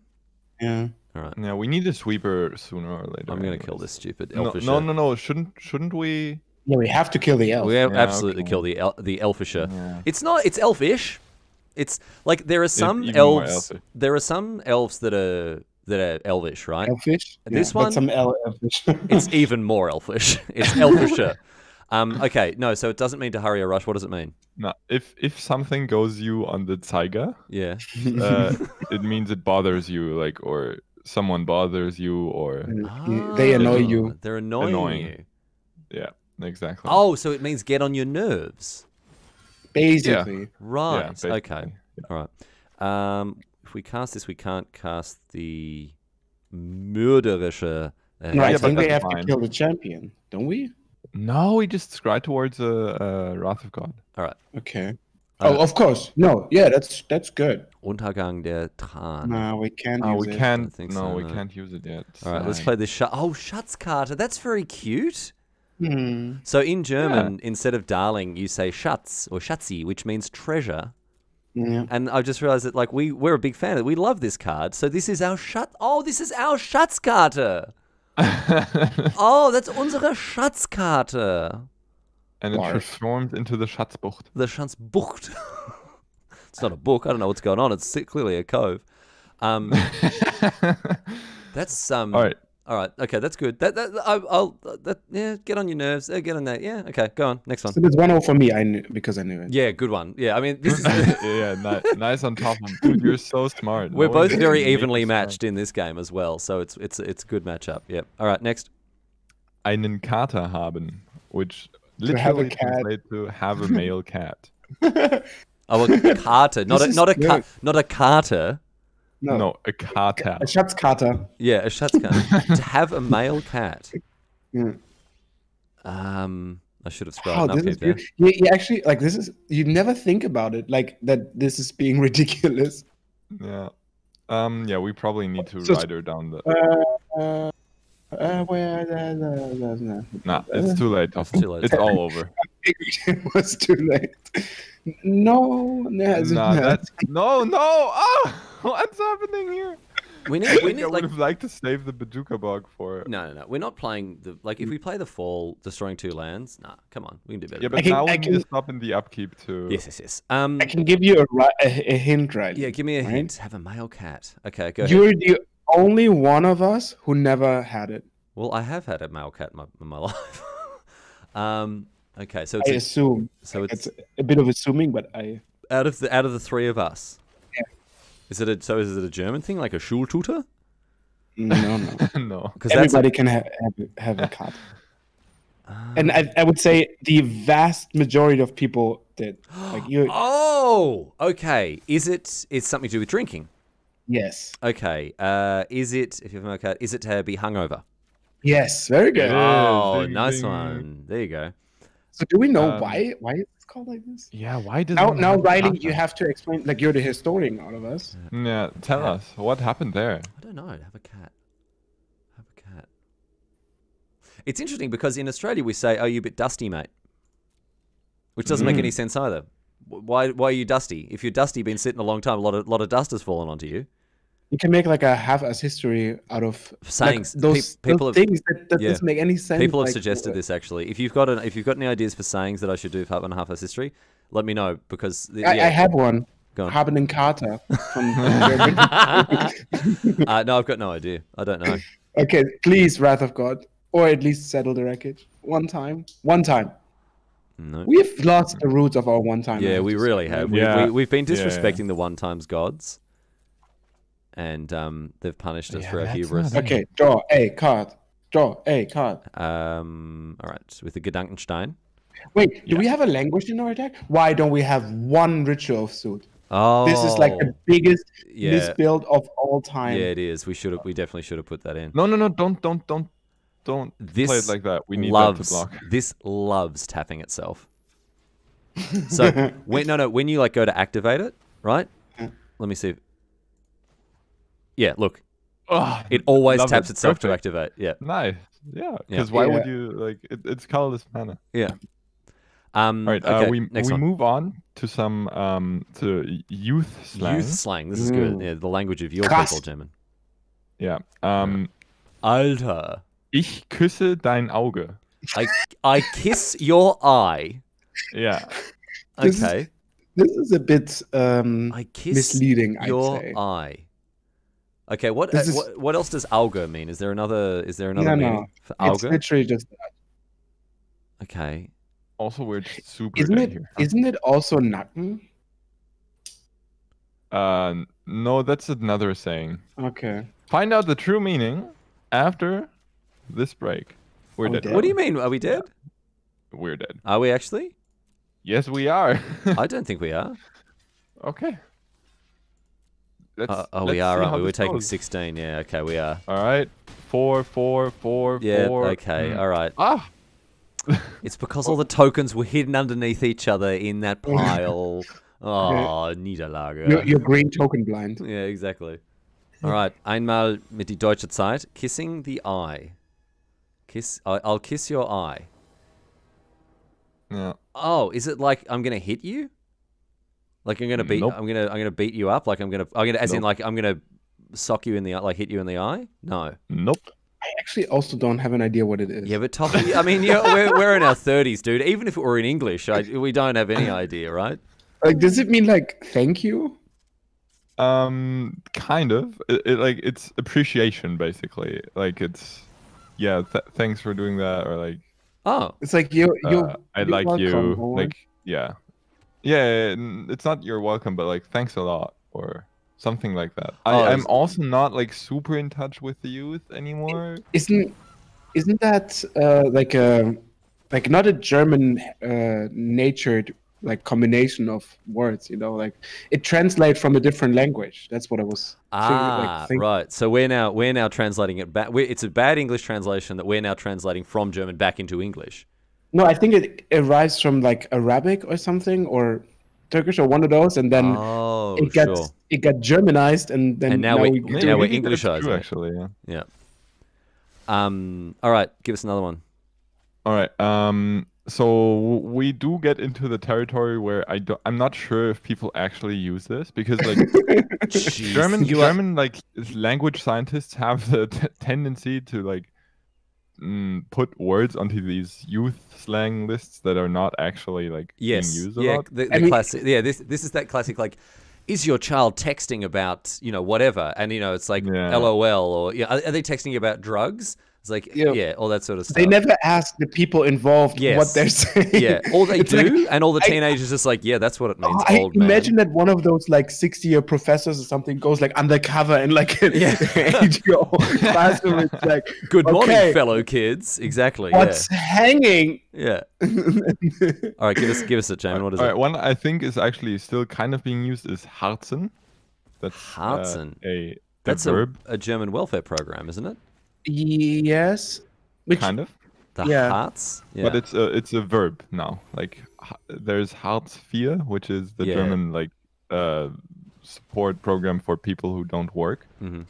Yeah. All right. Yeah, we need a sweeper sooner or later. I'm gonna anyways. kill this stupid elfisher. No, no, no, no, shouldn't shouldn't we? Yeah, we have to kill the elf. We have yeah, absolutely okay. kill the el the elfisher. Yeah. It's not. It's elfish. It's like there are some it, elves. There are some elves that are that are elvish, right? Elfish. And this yeah, one. But some el elfish. It's even more elfish. It's elfisher. Um, okay, no, so it doesn't mean to hurry or rush. What does it mean? No, if if something goes you on the Zeiger, yeah, uh, it means it bothers you, like, or someone bothers you, or oh, they annoy you. They're annoying, annoying you. Yeah, exactly. Oh, so it means get on your nerves. Basically, yeah. right? Yeah, basically. Okay, yeah. all right. Um, if we cast this, we can't cast the mörderische. Uh, no, I yeah, think we have fine. to kill the champion, don't we? No, we just scry towards uh, uh, Wrath of God. All right. Okay. Uh, oh, of course. No, yeah, that's that's good. Untergang der Thran. No, we can't oh, use we it. Can't, no, so, we no. can't use it yet. All right, let's play this. Sh oh, Schatzkarte. That's very cute. Hmm. So in German, yeah. instead of darling, you say Schatz or Schatzi, which means treasure. Yeah. And I just realized that like we we're a big fan of it. We love this card. So this is our Schatz. Oh, this is our Schatzkarte. Oh, that's unsere Schatzkarte. And it Barf. transforms into the Schatzbucht. The Schatzbucht. It's not a book. I don't know what's going on. It's clearly a cove. Um, that's um. All right. All right. Okay, that's good. That that I, I'll that yeah. Get on your nerves. Uh, get on that. Yeah. Okay. Go on. Next one. So there's one all for me. I knew because I knew it. Yeah. Good one. Yeah. I mean, this is yeah. Nice, nice on top of dude. You're so smart. We're no both very evenly matched smart. in this game as well. So it's it's it's a good matchup. Yeah. All right. Next. Einen Kater haben, which literally to have translates to have a male cat. Oh, a Kater, not a not a ca not a Kater. No. no, a Kater. A Schatzkarte. Yeah, a Schatzkarte. To have a male cat. Yeah. Um, I should have spelled oh, it up here. You, you actually like this is you never think about it like that. This is being ridiculous. Yeah. Um. Yeah, we probably need to so, ride her down the. Uh, uh, uh, where, uh, no, no. Nah, it's too late. It's too late. It's all over. It was too late. No, no, nah, that's, no, no. Oh, what's happening here? We need. We need. I would like, have liked to save the Bojuka Bog for it. No, no, no. We're not playing the like. If we play the fall, destroying two lands. Nah, come on. We can do better. Yeah, but can, now we can just up in the upkeep too. Yes, yes, yes. Um, I can give you a, a, a hint, right? Yeah, give me a right? hint. Have a male cat. Okay, go. You're ahead. the only one of us who never had it. Well, I have had a male cat in my, in my life. um. Okay, so it's I a, assume. So like it's, it's a bit of assuming, but I out of the out of the three of us. Yeah. Is it a, so? Is it a German thing, like a Schultutor? No, no, no. Because everybody that's... can have have, have a cat. Um... And I, I would say the vast majority of people did. Like you. Oh, okay. Is it? It's something to do with drinking. Yes. Okay. Uh, is it? If you have a cat, is it to be hungover? Yes. Very good. Oh, yeah, nice ding. one. There you go. So do we know um, why why it's called like this? Yeah, why does now now Riley, you have to explain. Like you're the historian out of us. Yeah, yeah tell cat. us what happened there. I don't know. Have a cat. Have a cat. It's interesting because in Australia we say, "Oh, you a bit dusty, mate," which doesn't mm. make any sense either. Why why are you dusty? If you're dusty, been sitting a long time, a lot of lot of dust has fallen onto you. You can make like a half-ass history out of sayings. Like those, pe people those have, things that, that yeah. doesn't make any sense. People have like, suggested this actually. If you've got an, if you've got any ideas for sayings that I should do for half half-ass history, let me know because the, I, yeah. I have one. Go on. Haben and Carter. From uh, no, I've got no idea. I don't know. Okay, please, Wrath of God, or at least Settle the Wreckage. One time. One time. No. We've lost the roots of our one-time. Yeah, we really have. Yeah. We, we, we've been disrespecting yeah. the one-times gods. And um, they've punished us yeah, for our hubris. Okay, draw a card. Draw a card. Um, all right, with the Gedankenstein. Wait, yeah. do we have a language in our deck? Why don't we have one ritual suit? Oh, this is like the biggest yeah. misbuild of all time. Yeah, it is. We should have. We definitely should have put that in. No, no, no! Don't, don't, don't, don't this play it like that. We need loves, that to block. This loves tapping itself. So when no, no, when you like go to activate it, right? Yeah. Let me see. If, Yeah, look, oh, it always taps it. itself Perfect. to activate. Yeah, nice. Yeah, because yeah. why yeah. would you like? It, it's colorless mana. Yeah. Um, All right. Okay, uh, we next we one. move on to some um to youth slang. Youth slang. This is mm. good. Yeah, the language of your Krass. people, German. Yeah. Um, Alter. Ich küsse dein Auge. I I kiss your eye. Yeah. Okay. This is, this is a bit um I kiss misleading. Your I'd say. eye. Okay, what, uh, is... what what else does "auge" mean? Is there another? Is there another no, meaning no. for "auge"? It's literally just that. Okay. Also, we're super. Isn't it? Here. Isn't it also "nacken"? Uh, no, that's another saying. Okay. Find out the true meaning after this break. We're oh, dead. dead. What do you mean? Are we dead? We're dead. Are we actually? Yes, we are. I don't think we are. Okay. Let's, uh, oh, let's we are, aren't we? We're taking goes. sixteen. Yeah, okay, we are. All right. Four, four, four, yeah, four. Yeah, okay, mm. all right. Ah! It's because all the tokens were hidden underneath each other in that pile. Oh, Niederlage. You're, you're green token blind. Yeah, exactly. All right. Einmal mit die deutsche Zeit. Kissing the eye. Kiss. I, I'll kiss your eye. Yeah. Oh, is it like I'm going to hit you? Like I'm gonna beat, nope. I'm gonna, I'm gonna beat you up. Like I'm gonna, I'm gonna, as nope. in like I'm gonna sock you in the, like hit you in the eye. No. Nope. I actually also don't have an idea what it is. Yeah, but Toffel, I mean, yeah, we're we're in our thirties, dude. Even if it were in English, I, we don't have any idea, right? Like, does it mean like thank you? Um, kind of. It, it like it's appreciation, basically. Like it's, yeah, th thanks for doing that, or like. Oh. It's like you, you. Uh, I like you. Home. Like yeah. Yeah, it's not you're welcome, but like thanks a lot or something like that. I, oh, I'm also not like super in touch with the youth anymore. Isn't isn't that uh, like a like not a German uh, natured like combination of words? You know, like it translates from a different language. That's what I was. Ah, thinking, like, right. So we're now we're now translating it back. It's a bad English translation that we're now translating from German back into English. No, I think it arrives from like Arabic or something, or Turkish, or one of those, and then oh, it gets sure. it got Germanized, and then and now, now we now, now we're Englishized. True, actually, yeah. yeah. Um. All right, give us another one. All right. Um. So we do get into the territory where I don't. I'm not sure if people actually use this because like Jeez, German German are... like language scientists have the t tendency to like. Put words onto these youth slang lists that are not actually like yes. being used a yeah, lot. The, the classic, yeah, this this is that classic like, is your child texting about you know whatever? And you know it's like yeah. LOL or yeah, are, are they texting about drugs? It's like yeah. yeah, all that sort of stuff. They never ask the people involved yes. what they're saying. Yeah, all they it's do, like, and all the teenagers I, just like yeah, that's what it means. I old imagine man. that one of those like sixty-year professors or something goes like undercover and like yeah. age-old classroom. It's like good okay, morning, fellow kids. Exactly. What's yeah. hanging? Yeah. All right, give us give us a Jamin. What is all it? Right, one I think is actually still kind of being used is Harzen. That's Harzen. Uh, a that's a, a German welfare program, isn't it? Yes, which, kind of. The yeah. Harz, yeah. but it's a it's a verb now. Like there's Harz vier, which is the yeah. German like uh, support program for people who don't work. Mm-hmm.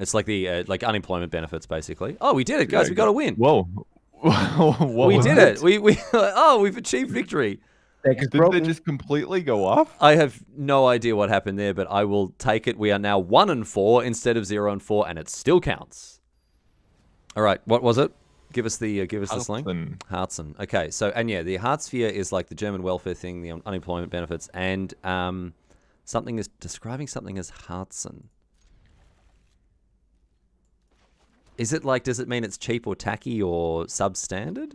It's like the uh, like unemployment benefits, basically. Oh, we did it, guys! Yeah, we got a win. Whoa, we did that? it. We we oh, we've achieved victory. Did they just completely go off? I have no idea what happened there, but I will take it. We are now one and four instead of zero and four, and it still counts. All right, what was it? Give us the uh, give us the slang. Harzen. Okay, so and yeah, the Harzvier is like the German welfare thing, the un unemployment benefits, and um, something is describing something as Harzen. Is it like? Does it mean it's cheap or tacky or substandard?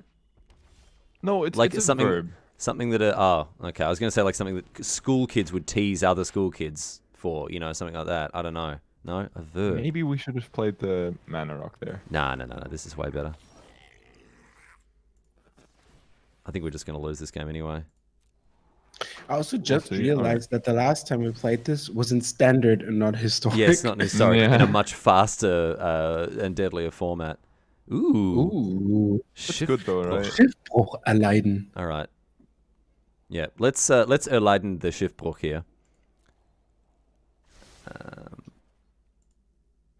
No, it's like it's a something. Verb. Something that, are, oh, okay. I was going to say like something that school kids would tease other school kids for, you know, something like that. I don't know. No, a verb. Maybe we should have played the Mana Rock there. No, no, no, no. This is way better. I think we're just going to lose this game anyway. I also just That's realized right. that the last time we played this was in standard and not historic. Yeah, it's not historic. Yeah. In a much faster uh, and deadlier format. Ooh. Ooh. That's Schiff good though, right? Schiffbruch erleiden. All right. Yeah, let's uh, let's erleiden the Schiffbruch here. Um,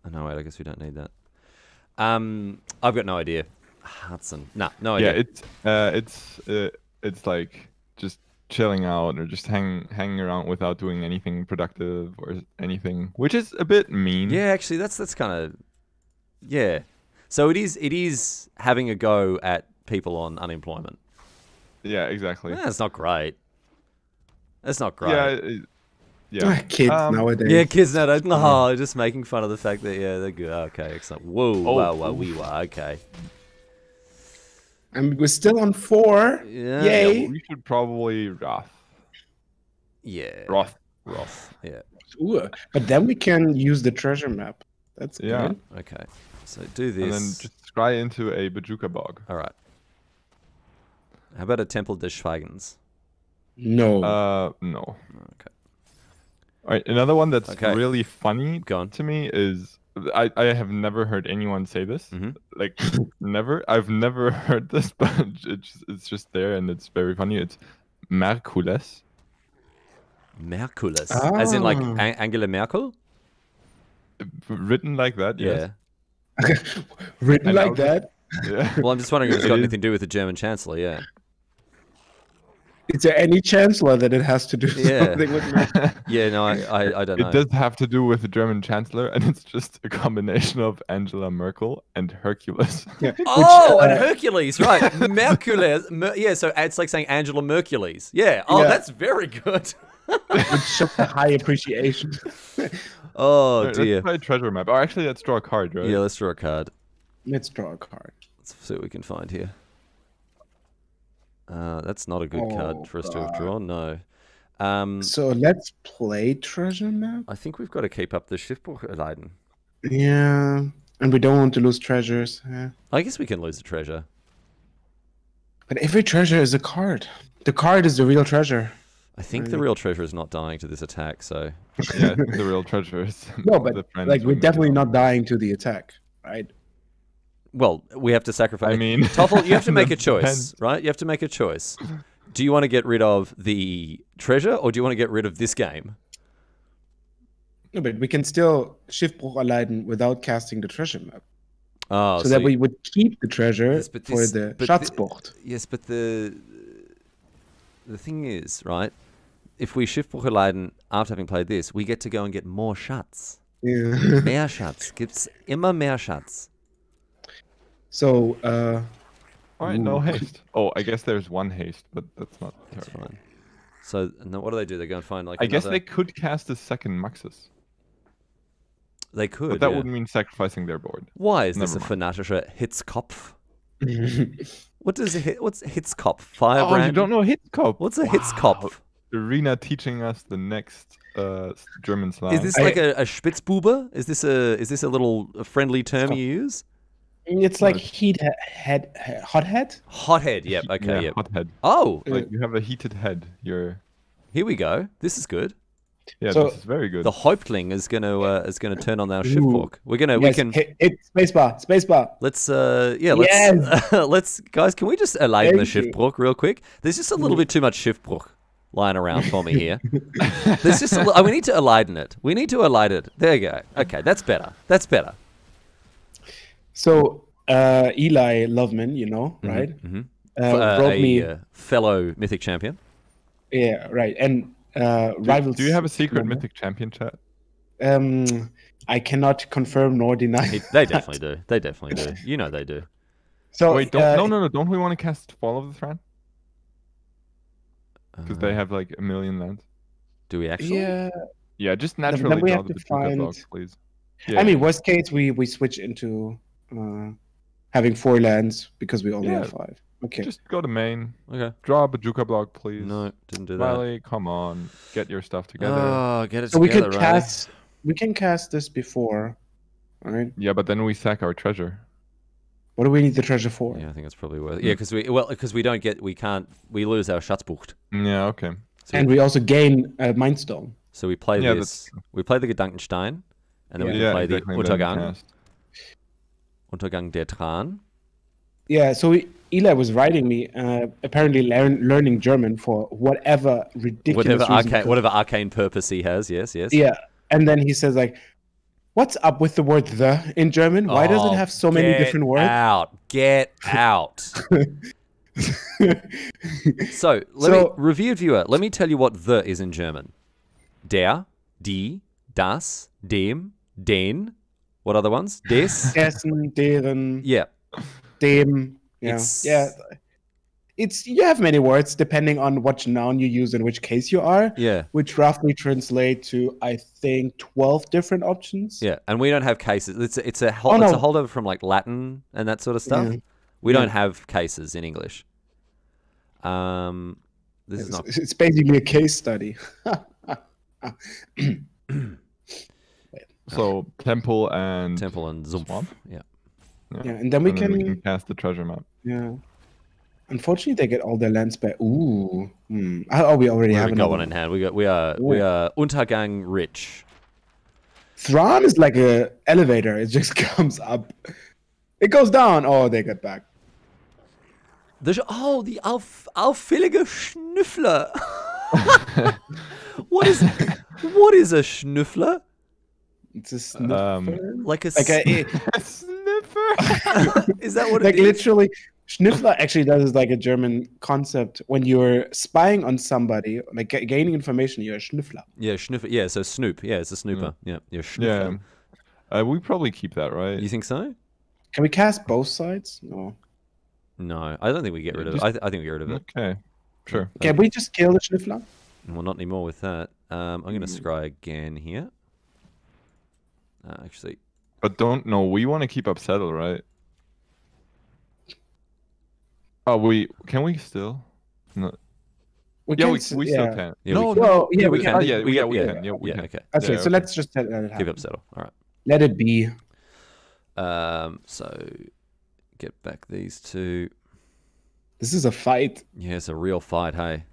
oh no, wait, I guess we don't need that. Um, I've got no idea. Harzen, nah, no idea. Yeah, it's uh, it's uh, it's like just chilling out or just hang hanging around without doing anything productive or anything, which is a bit mean. Yeah, actually, that's that's kind of yeah. So it is it is having a go at people on unemployment. Yeah, exactly. That's nah, not great. That's not great. Yeah, it, yeah. Kids um, nowadays. Yeah, kids nowadays. No, yeah. just making fun of the fact that yeah, they're good. Okay, excellent. Whoa, oh, wow, wow, we were okay. And we're still on four. Yeah. Yay. Yeah, we should probably Wrath. Yeah. Wrath. Wrath. Yeah. Ooh, but then we can use the treasure map. That's yeah. good. Okay. So do this. And then just scry into a Bojuka Bog. All right. How about a Temple des Schweigens? No. Uh, no. Okay. All right. Another one that's okay. really funny to me is I I have never heard anyone say this. Mm-hmm. Like never. I've never heard this, but it's it's just there and it's very funny. It's Merkules. Merkules, oh. as in like An Angela Merkel. Written like that. Yeah. Yes. Written and like I'll, that. Yeah. Well, I'm just wondering if it's got anything to do with the German Chancellor. Yeah. Is there any chancellor that it has to do yeah. something with magic? Yeah, no, I, I, I don't it know. It does have to do with the German chancellor, and it's just a combination of Angela Merkel and Hercules. Yeah. Which, oh, uh, and Hercules, right. Mercules. Mer yeah, so it's like saying Angela Mercules. Yeah. Oh, yeah. That's very good. It's just a high appreciation. Oh, right, dear. Let's play Treasure Map. Oh, actually, let's draw a card, right? Yeah, let's draw a card. Let's draw a card. Let's see what we can find here. Uh, that's not a good oh, card for us God. to have drawn, no. Um, so let's play Treasure Map? I think we've got to keep up the Schiffbruchleiden. Yeah, and we don't want to lose treasures. Yeah. I guess we can lose a treasure. But every treasure is a card. The card is the real treasure. I think right. the real treasure is not dying to this attack, so... Yeah, the real treasure is... No, but like, we're definitely not dying to the attack, right? Well, we have to sacrifice. I mean, Toffel, you have to make a choice, right? You have to make a choice. Do you want to get rid of the treasure, or do you want to get rid of this game? No, but we can still Schiffbruch erleiden without casting the treasure map. Oh, so, so that you... we would keep the treasure yes, but this, for the Schatzbucht. The, yes, but the the thing is, right? If we Schiffbruch erleiden after having played this, we get to go and get more Schatz. Yeah. Mehr Schatz. Gibt's immer mehr Schatz. So, uh... Alright, no haste. Oh, I guess there's one haste, but that's not that's terrible. Fine. So, and then what do they do? They go and find, like, I another... guess they could cast a second Muxus. They could, But that yeah. wouldn't mean sacrificing their board. Why is Never this a fanatischer Hitzkopf? What does hit, what's Hitzkopf? Firebrand? Oh, you don't know Hitzkopf! What's a wow. Hitzkopf? Arena teaching us the next uh, German slang. Is this I... like a, a Spitzbube? Is this a, is this a little friendly term Stop. you use? It's like heat head, head hothead. Hothead, yep. Okay, yeah, yep. Hothead. Oh, like you have a heated head. You're. Here we go. This is good. Yeah, so, this is very good. The Häuptling is gonna uh, is gonna turn on our Schiffbruch. We're gonna yes, we can. Hit, hit, spacebar, spacebar. Let's uh yeah let's yes. uh, let's guys. Can we just align the Schiffbruch real quick? There's just a little bit too much Schiffbruch lying around for me here. There's just a, oh, we need to align it. We need to align it. There you go. Okay, that's better. That's better. So, uh, Eli Loveman, you know, mm-hmm, right? Mm-hmm. Uh, uh, wrote a, me uh, fellow Mythic champion. Yeah, right. And uh, do, rivals. Do you have a secret remember? Mythic champion chat? Um, I cannot confirm nor deny. It, they definitely do. They definitely do. You know they do. So wait, don't, uh, no, no, no. Don't we want to cast Fall of the Thran? Because uh, they have like a million lands. Do we actually? Yeah. Yeah, just naturally. Then we have to the find... Bojuka Bog, please. Yeah. I mean, worst case, we we switch into. Uh, having four lands because we only yeah. have five. Okay. Just go to main. Okay. Draw a Bojuka Bog, please. No, didn't do that. Riley, come on, get your stuff together. Oh, get it so together, we can Riley. cast. We can cast this before, all right? Yeah, but then we sack our treasure. What do we need the treasure for? Yeah, I think it's probably worth. It. Yeah, because we well because we don't get we can't we lose our Schatzbucht. Yeah. Okay. So and we, we also gain a Mind Stone. So we play yeah, this. That's... We play the Gedankenstein, and then yeah. we yeah, play exactly the Untergang. Untergang der Tran. Yeah, so we, Eli was writing me, uh, apparently learn, learning German for whatever ridiculous whatever arcane, whatever arcane purpose he has, yes, yes. Yeah, and then he says, like, what's up with the word the in German? Why oh, does it have so many different words? Get out, get out. so, let so, me, review viewer, let me tell you what the is in German. Der, die, das, dem, den. What other ones? Des. Dessen, deren. Yeah. Dem. Yeah. It's, yeah. It's, you have many words depending on what noun you use and which case you are. Yeah. Which roughly translate to, I think, twelve different options. Yeah. And we don't have cases. It's a, it's a, oh, it's no. a holdover from like Latin and that sort of stuff. Yeah. We yeah. don't have cases in English. Um, this it's, is not... It's basically a case study. So temple and temple and Zumpf. swamp, yeah. yeah, yeah, and then we and can, then we can cast the treasure map. Yeah, unfortunately, they get all their lands back. Ooh, hmm. oh, we already we have another one in hand. We got we are Ooh. we are Untergang rich. Thran is like a elevator. It just comes up, it goes down. Oh, they get back. The, oh, the auf, auffällige Schnüffler. what is what is a Schnüffler? It's a sniffer. Um, like a, like a, a sniffer. Is that what it like is? Like literally, Schniffler, actually, that is like a German concept. When you're spying on somebody, like gaining information, you're a Schniffler. Yeah, Schniffler. Yeah, so snoop. Yeah, it's a snooper. Yeah, yeah you're a Schniffler. Yeah. Uh, we probably keep that, right? You think so? Can we cast both sides? No. No, I don't think we get rid of it. I, th I think we get rid of it. Okay, sure. Can okay. we just kill the Schniffler? Well, not anymore with that. Um, I'm going to scry again here. Uh, actually. But don't, no, we want to keep up Settle, right? Oh, we can we still? No. We yeah, can, we, we yeah. still can. Yeah, no, we can. Well, yeah, we can. Yeah, we can. Yeah, yeah, we can. Okay. That's right. So let's just let it happen. Keep up Settle. All right. Let it be. Um. So, get back these two. This is a fight. Yeah, it's a real fight. Hey.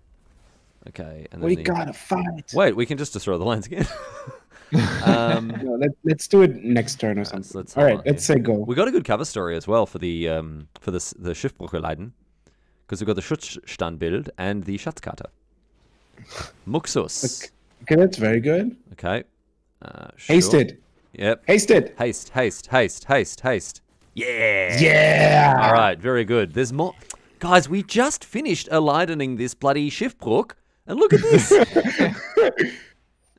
Okay. And then we the... gotta fight. Wait, we can just destroy the lines again. um, no, let, let's do it next turn or something. Let's, let's All right, on, let's yeah. say go. We got a good cover story as well for the um for this the Schiffbrüche Leiden, because we've got the Schutzstandbild and the Schatzkarte. Muxus. Okay, that's very good. Okay. Uh, sure. Haste it. Yep. Haste it. Haste, haste, haste, haste, haste. Yeah. Yeah. All right, very good. There's more. Guys, we just finished alightening this bloody Schiffbruch, and look at this.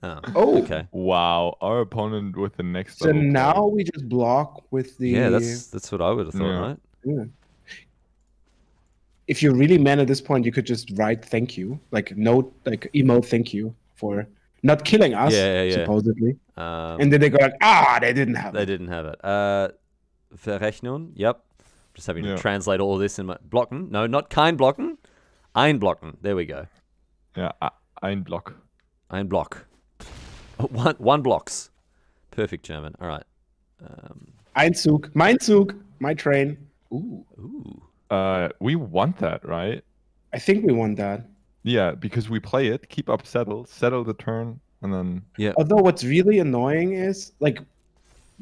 Oh, oh, okay. Wow. Our opponent with the next So now play. we just block with the... Yeah, that's that's what I would have thought, yeah. right? Yeah. If you're really man at this point, you could just write thank you. Like, no, like, emote thank you for not killing us, yeah, yeah, yeah. supposedly. Um, and then they go like, ah, they didn't have they it. They didn't have it. Uh, Verrechnung, yep. Just having yeah. to translate all this in my... Blocken? No, not kein blocken. Ein blocken. There we go. Yeah, ein block. Ein block. One, one blocks. Perfect German. All right. Um, Einzug. Mein Zug. My train. Ooh. Ooh. Uh, we want that, right? I think we want that. Yeah, because we play it, keep up Settle, Settle the turn, and then... Yeah. Although what's really annoying is, like,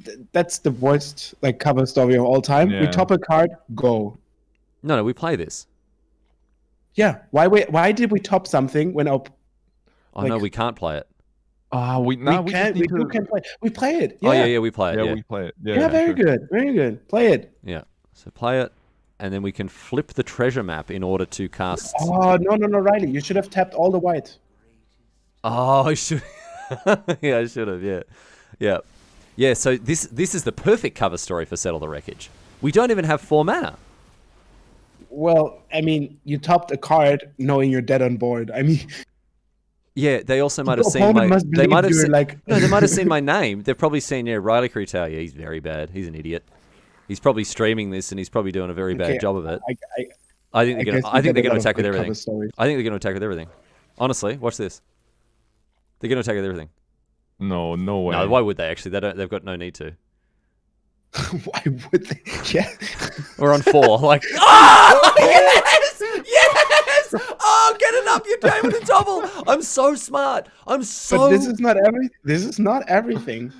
th that's the worst, like, cover story of all time. Yeah. We top a card, go. No, no, we play this. Yeah. Why we, Why did we top something when our... Oh, like, no, we can't play it. Ah, oh, we no, we, we can we to... can play. We play it. Yeah. Oh yeah, yeah, we play it. Yeah, yeah. we play it. Yeah, yeah, yeah very sure. good, very good. Play it. Yeah. So play it, and then we can flip the treasure map in order to cast. Oh no no no, Riley, you should have tapped all the white. Oh, I should. yeah, I should have. Yeah, yeah, yeah. So this this is the perfect cover story for Settle the Wreckage. We don't even have four mana. Well, I mean, you topped a card knowing you're dead on board. I mean. Yeah, they also might have seen my. They might have seen, like... no, they might have seen my name. They've probably seen yeah, Riley Kreitel. Yeah, he's very bad. He's an idiot. He's probably streaming this, and he's probably doing a very bad okay, job of it. I, I, I think they're gonna. I think they're gonna attack with everything. I think they're gonna attack with everything. Honestly, watch this. They're gonna attack with everything. No, no way. No, why would they? Actually, they don't. They've got no need to. Why would they? Yeah. We're on four. Like, oh yes, yes. Oh, get it up, you're Jamin and Toffel. I'm so smart. I'm so. But this is not every. This is not everything.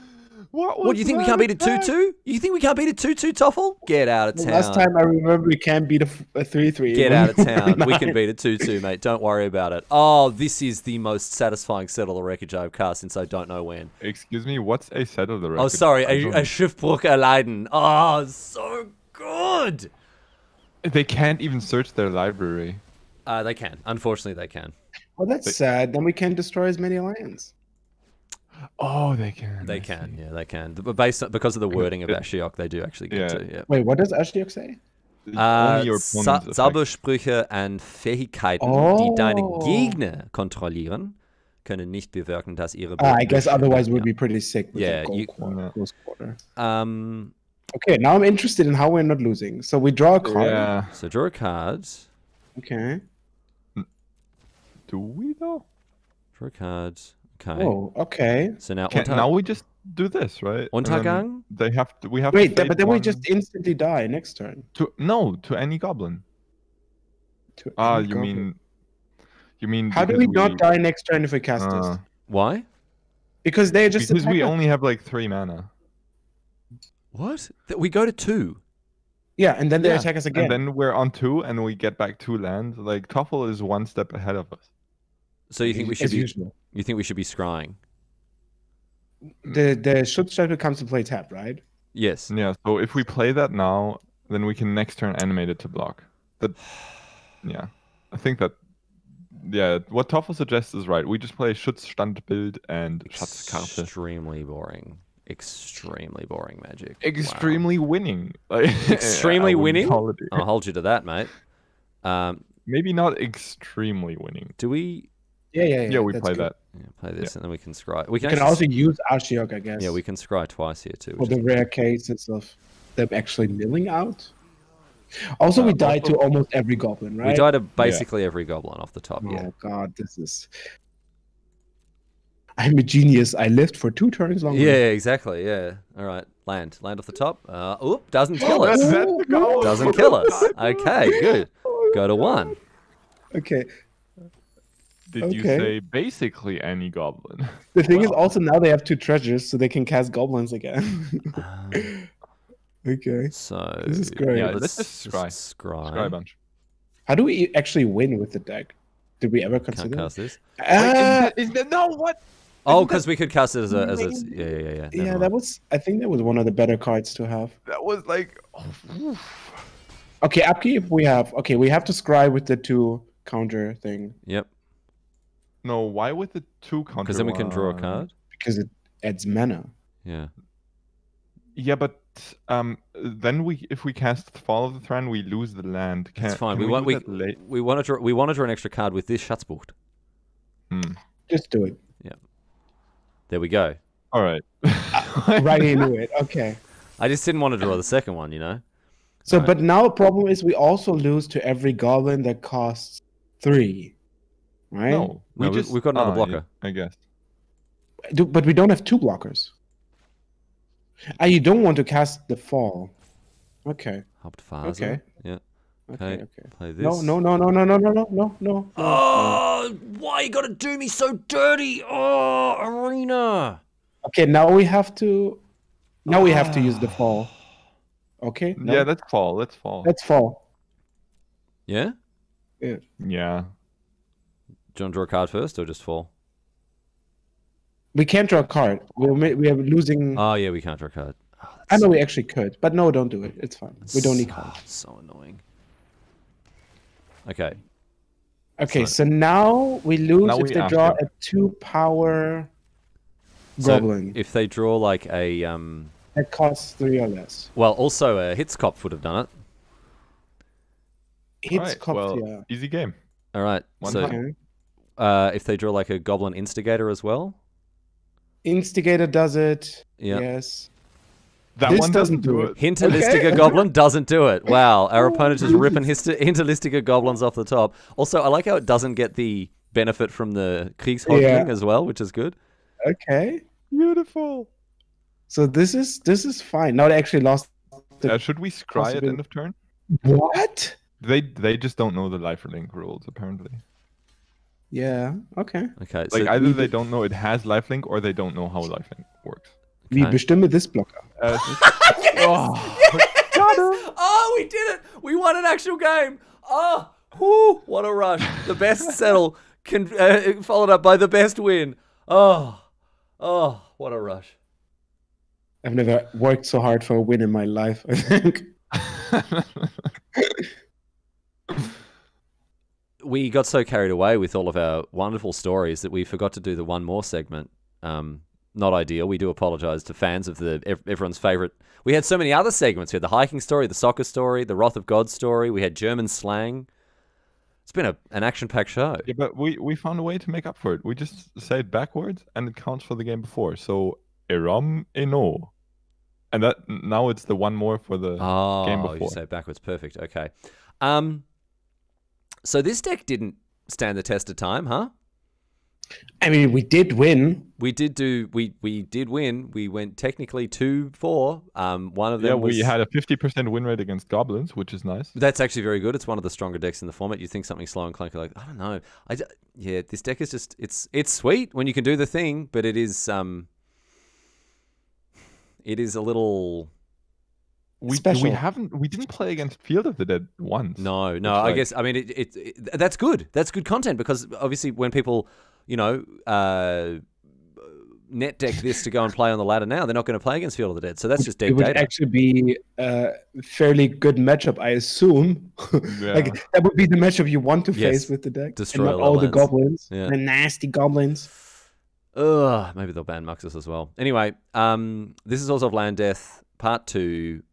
What? What do you think we can't beat a two two? You think we can't beat a two two, Toffel? Get out of town. The last time I remember, we can beat a three three. Get out of town. We can beat a two two, mate. Don't worry about it. Oh, this is the most satisfying Settle the Wreckage I've cast since I don't know when. Excuse me, what's a Settle the Wreckage? Oh, sorry, a, a Schiffbruch Leiden. Oh, so good. They can't even search their library. Uh, they can. Unfortunately, they can. Well, that's but, sad. Then we can destroy as many alliances. Oh, they can. They I can, see. yeah, they can. But based on, because of the wording of Ashiok, they do actually get yeah. to. Yeah. Wait, what does Ashiok say? Uh, Zaubersprüche and Fähigkeiten, oh. die deine Gegner kontrollieren, können nicht bewirken, dass ihre. Ah, I guess otherwise we'd be pretty sick. With yeah, gold you, quarter, yeah. quarter. Um. Okay, now I'm interested in how we're not losing. So we draw a card. Yeah. So draw a card. Okay. Do we though? Draw a card. Okay. Oh, okay. So now, Can, now we just do this, right? Untergang. They have. To, we have. Wait, to but then one... we just instantly die next turn. To no, to any goblin. To ah, any you goblin. mean, you mean. How do we, we not die next turn if we cast uh, this? Why? Because they just. Because we only have like three mana. What? We go to two. Yeah, and then they yeah. attack us again. And then we're on two, and we get back two lands. Like Toffel is one step ahead of us. So you think we should As be? Usual. You think we should be scrying? The the Schutzstandbild comes to play tap, right? Yes. Yeah. So if we play that now, then we can next turn animate it to block. That, yeah, I think that, yeah, what Toffel suggests is right. We just play Schutzstandbild and Schatzkarte. Extremely boring. Extremely boring Magic. Extremely wow. winning. Like, extremely winning? I'll hold you to that, mate. Um, Maybe not extremely winning. Do we... Yeah, yeah, yeah. Yeah, we play good. that. Yeah, play this, yeah. and then we can scry. We can, we can also use Ashiok, I guess. Yeah, we can scry twice here, too. For the rare cases of them actually milling out. Also, uh, we died well, to almost every goblin, right? We died to basically yeah. every goblin off the top, oh, yeah. Oh, God, this is... I'm a genius. I lived for two turns longer. Yeah, exactly, yeah. All right, land. Land off the top. Uh, oop, doesn't kill us. Doesn't kill us. Okay, good. Go to one. Okay. Did okay. you say basically any goblin? The thing wow. is also now they have two treasures, so they can cast goblins again. um, okay. So this is great. Yeah, let's, let's just scry. Just scry. Scry a bunch. How do we actually win with the deck? Did we ever consider Can't cast this? Uh, Wait, is that, is that, no, what? Oh, because we could cast it as a, as a yeah, yeah, yeah. Yeah, yeah that was. I think that was one of the better cards to have. That was like. Oh, okay, upkeep. We have okay. We have to scry with the two counter thing. Yep. No, why with the two counter? Because then we can draw a card. Because it adds mana. Yeah. Yeah, but um, then we, if we cast Fall of the Thran, we lose the land. Can, That's fine. Can we, we want we we, we want to draw we want to draw an extra card with this Schatzbucht. Hmm. Just do it. Yeah. There we go. All right. Right into it. Okay. I just didn't want to draw the second one, you know. So, right. but now the problem is we also lose to every goblin that costs three. Right? No, we no, just we've got another uh, blocker, yeah, I guess. Do, but we don't have two blockers. Ah, you don't want to cast the fall. Okay. Okay. Yeah. Okay. Okay. Play this. No, no, no, no, no, no, no, no, no, no. Oh, why you gotta do me so dirty? Oh, Arena. Okay, now we have to. Now oh. we have to use the fall. Okay. No. Yeah, that's fall. That's fall. That's fall. Yeah. Yeah. Yeah. Do you want to draw a card first or just fall? We can't draw a card. We're, we are losing... Oh, yeah, we can't draw a card. Oh, I know so... we actually could, but no, don't do it. It's fine. That's we don't need cards. Oh, so annoying. Okay. Okay, so, so now we lose now if we they draw it. a two-power so goblin. If they draw, like, a... um. That costs three or less. Well, also, a Hitzkopf would have done it. Hitzkopf, right, well, yeah. Easy game. All right, One so... Time. Uh, if they draw like a Goblin Instigator as well? Instigator does it. Yep. Yes. That this one doesn't, doesn't do it. it. Hinterlistiger okay. Goblin doesn't do it. Wow. Our opponent is ripping Hinterlistiger Goblins off the top. Also, I like how it doesn't get the benefit from the Kriegshotling yeah. as well, which is good. Okay. Beautiful. So this is this is fine. Now they actually lost the uh, should we scry at end of turn? What? They they just don't know the lifelink rules, apparently. Yeah, okay. Okay. Like, so either they don't know it has lifelink or they don't know how lifelink works. We okay. bestimme this blocker. Uh, yes! Oh. Yes! Oh, we did it! We won an actual game! Oh, whew, what a rush. The best settle can, uh, followed up by the best win. Oh, oh, what a rush. I've never worked so hard for a win in my life, I think. We got so carried away with all of our wonderful stories that we forgot to do the one more segment. Um, not ideal. We do apologize to fans of the everyone's favorite. We had so many other segments. We had the hiking story, the soccer story, the Wrath of God story. We had German slang. It's been a, an action-packed show. Yeah, but we, we found a way to make up for it. We just say it backwards, and it counts for the game before. So, Erom Eno. And that now it's the one more for the oh, game before. Oh, you say it backwards. Perfect. Okay. Um... So this deck didn't stand the test of time, huh? I mean, we did win. We did do. We we did win. We went technically two four. Um, one of them. Yeah, was... we had a fifty percent win rate against goblins, which is nice. That's actually very good. It's one of the stronger decks in the format. You think something slow and clunky, like I don't know. I yeah, this deck is just it's it's sweet when you can do the thing, but it is um, it is a little. We, we haven't we didn't play against Field of the Dead once. No, no. Like... I guess I mean it, it, it. That's good. That's good content because obviously when people, you know, uh, net deck this to go and play on the ladder now, they're not going to play against Field of the Dead. So that's just deck it would data. Actually be a fairly good matchup, I assume. Yeah. Like that would be the matchup you want to yes. face with the deck. Destroy and not all the goblins. Yeah. The nasty goblins. Ugh, maybe they'll ban Muxus as well. Anyway, um, this is also of Land Death, part two.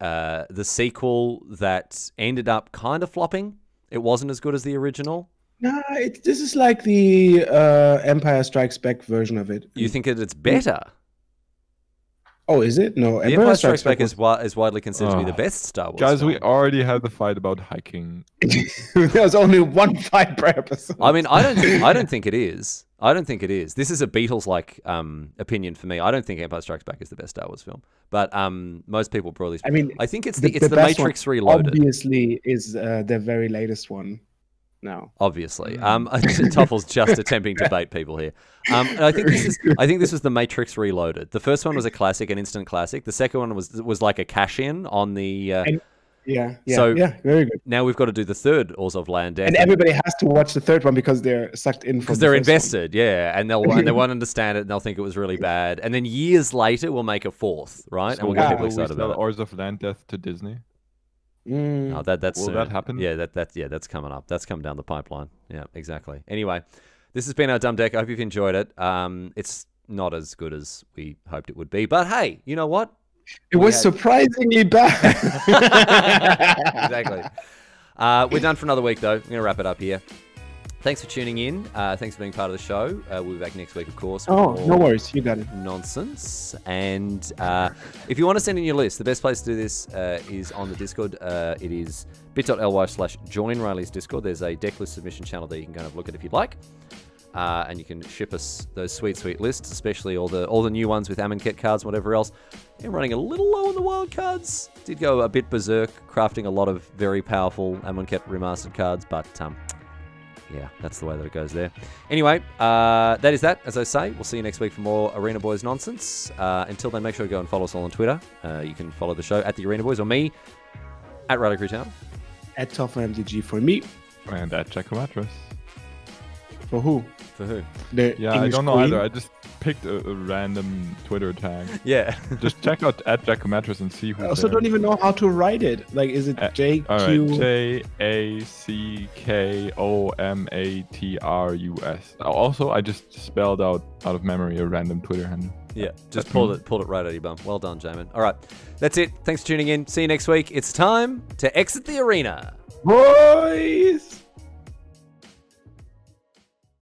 Uh, the sequel that ended up kind of flopping. It wasn't as good as the original. No, it, this is like the uh, Empire Strikes Back version of it. You think that it's better? Oh, is it? No, Empire, Empire Strikes, Strikes Back was... is, wi is widely considered oh. to be the best Star Wars. Guys, film. We already had the fight about hiking. There's only one fight per episode. I mean, I don't, think, I don't think it is. I don't think it is. This is a Beatles-like um, opinion for me. I don't think Empire Strikes Back is the best Star Wars film, but um, most people broadly. I mean, I think it's the, the it's the, the Matrix Reloaded. Obviously, is uh, the very latest one. No, obviously. Um, Toffel's just attempting to bait people here. Um, and I think this is. I think this was the Matrix Reloaded. The first one was a classic, an instant classic. The second one was was like a cash in on the. Uh, and, yeah, yeah, so yeah, very good. Now we've got to do the third Oath of Land Death, and everybody has to watch the third one because they're sucked in because the they're invested. One. Yeah, and they'll and they won't understand it, and they'll think it was really bad. And then years later, we'll make a fourth, right? So and we'll get people excited about it. Oath of Land Death to Disney. Mm. Oh, that that's will soon. That happen? Yeah, that that yeah, that's coming up. That's coming down the pipeline. Yeah, exactly. Anyway, this has been our dumb deck. I hope you've enjoyed it. Um, it's not as good as we hoped it would be, but hey, you know what? It we was had... surprisingly bad. Exactly. Uh, we're done for another week, though. I'm gonna wrap it up here. Thanks for tuning in. Uh, thanks for being part of the show. Uh, we'll be back next week, of course. Oh, no worries. You got it. Nonsense. And uh, if you want to send in your list, the best place to do this uh, is on the Discord. Uh, it is bit.ly slash join Riley's Discord. There's a deck list submission channel that you can kind of look at if you'd like. Uh, and you can ship us those sweet, sweet lists, especially all the all the new ones with Amonkhet cards and whatever else. They're running a little low on the wild cards. Did go a bit berserk, crafting a lot of very powerful Amonkhet Remastered cards, but... Um, yeah, that's the way that it goes there. Anyway, uh, that is that, as I say. We'll see you next week for more Arena Boys nonsense. Uh, until then, make sure to go and follow us all on Twitter. Uh, you can follow the show at the Arena Boys or me, at Riley Krutown. At ToffelMTG for me. And at Jacomatris. For who? For who? The yeah, English I don't know queen? Either. I just picked a, a random Twitter tag. Yeah. Just check out at Jacomatris and see who. I also there. Don't even know how to write it. Like, is it J Q? All right. J A C K O M A T R U S. Also, I just spelled out out of memory a random Twitter handle. Yeah, just pulled it, pulled it right out of your bum. Well done, Jamin. All right, that's it. Thanks for tuning in. See you next week. It's time to exit the arena. Boys!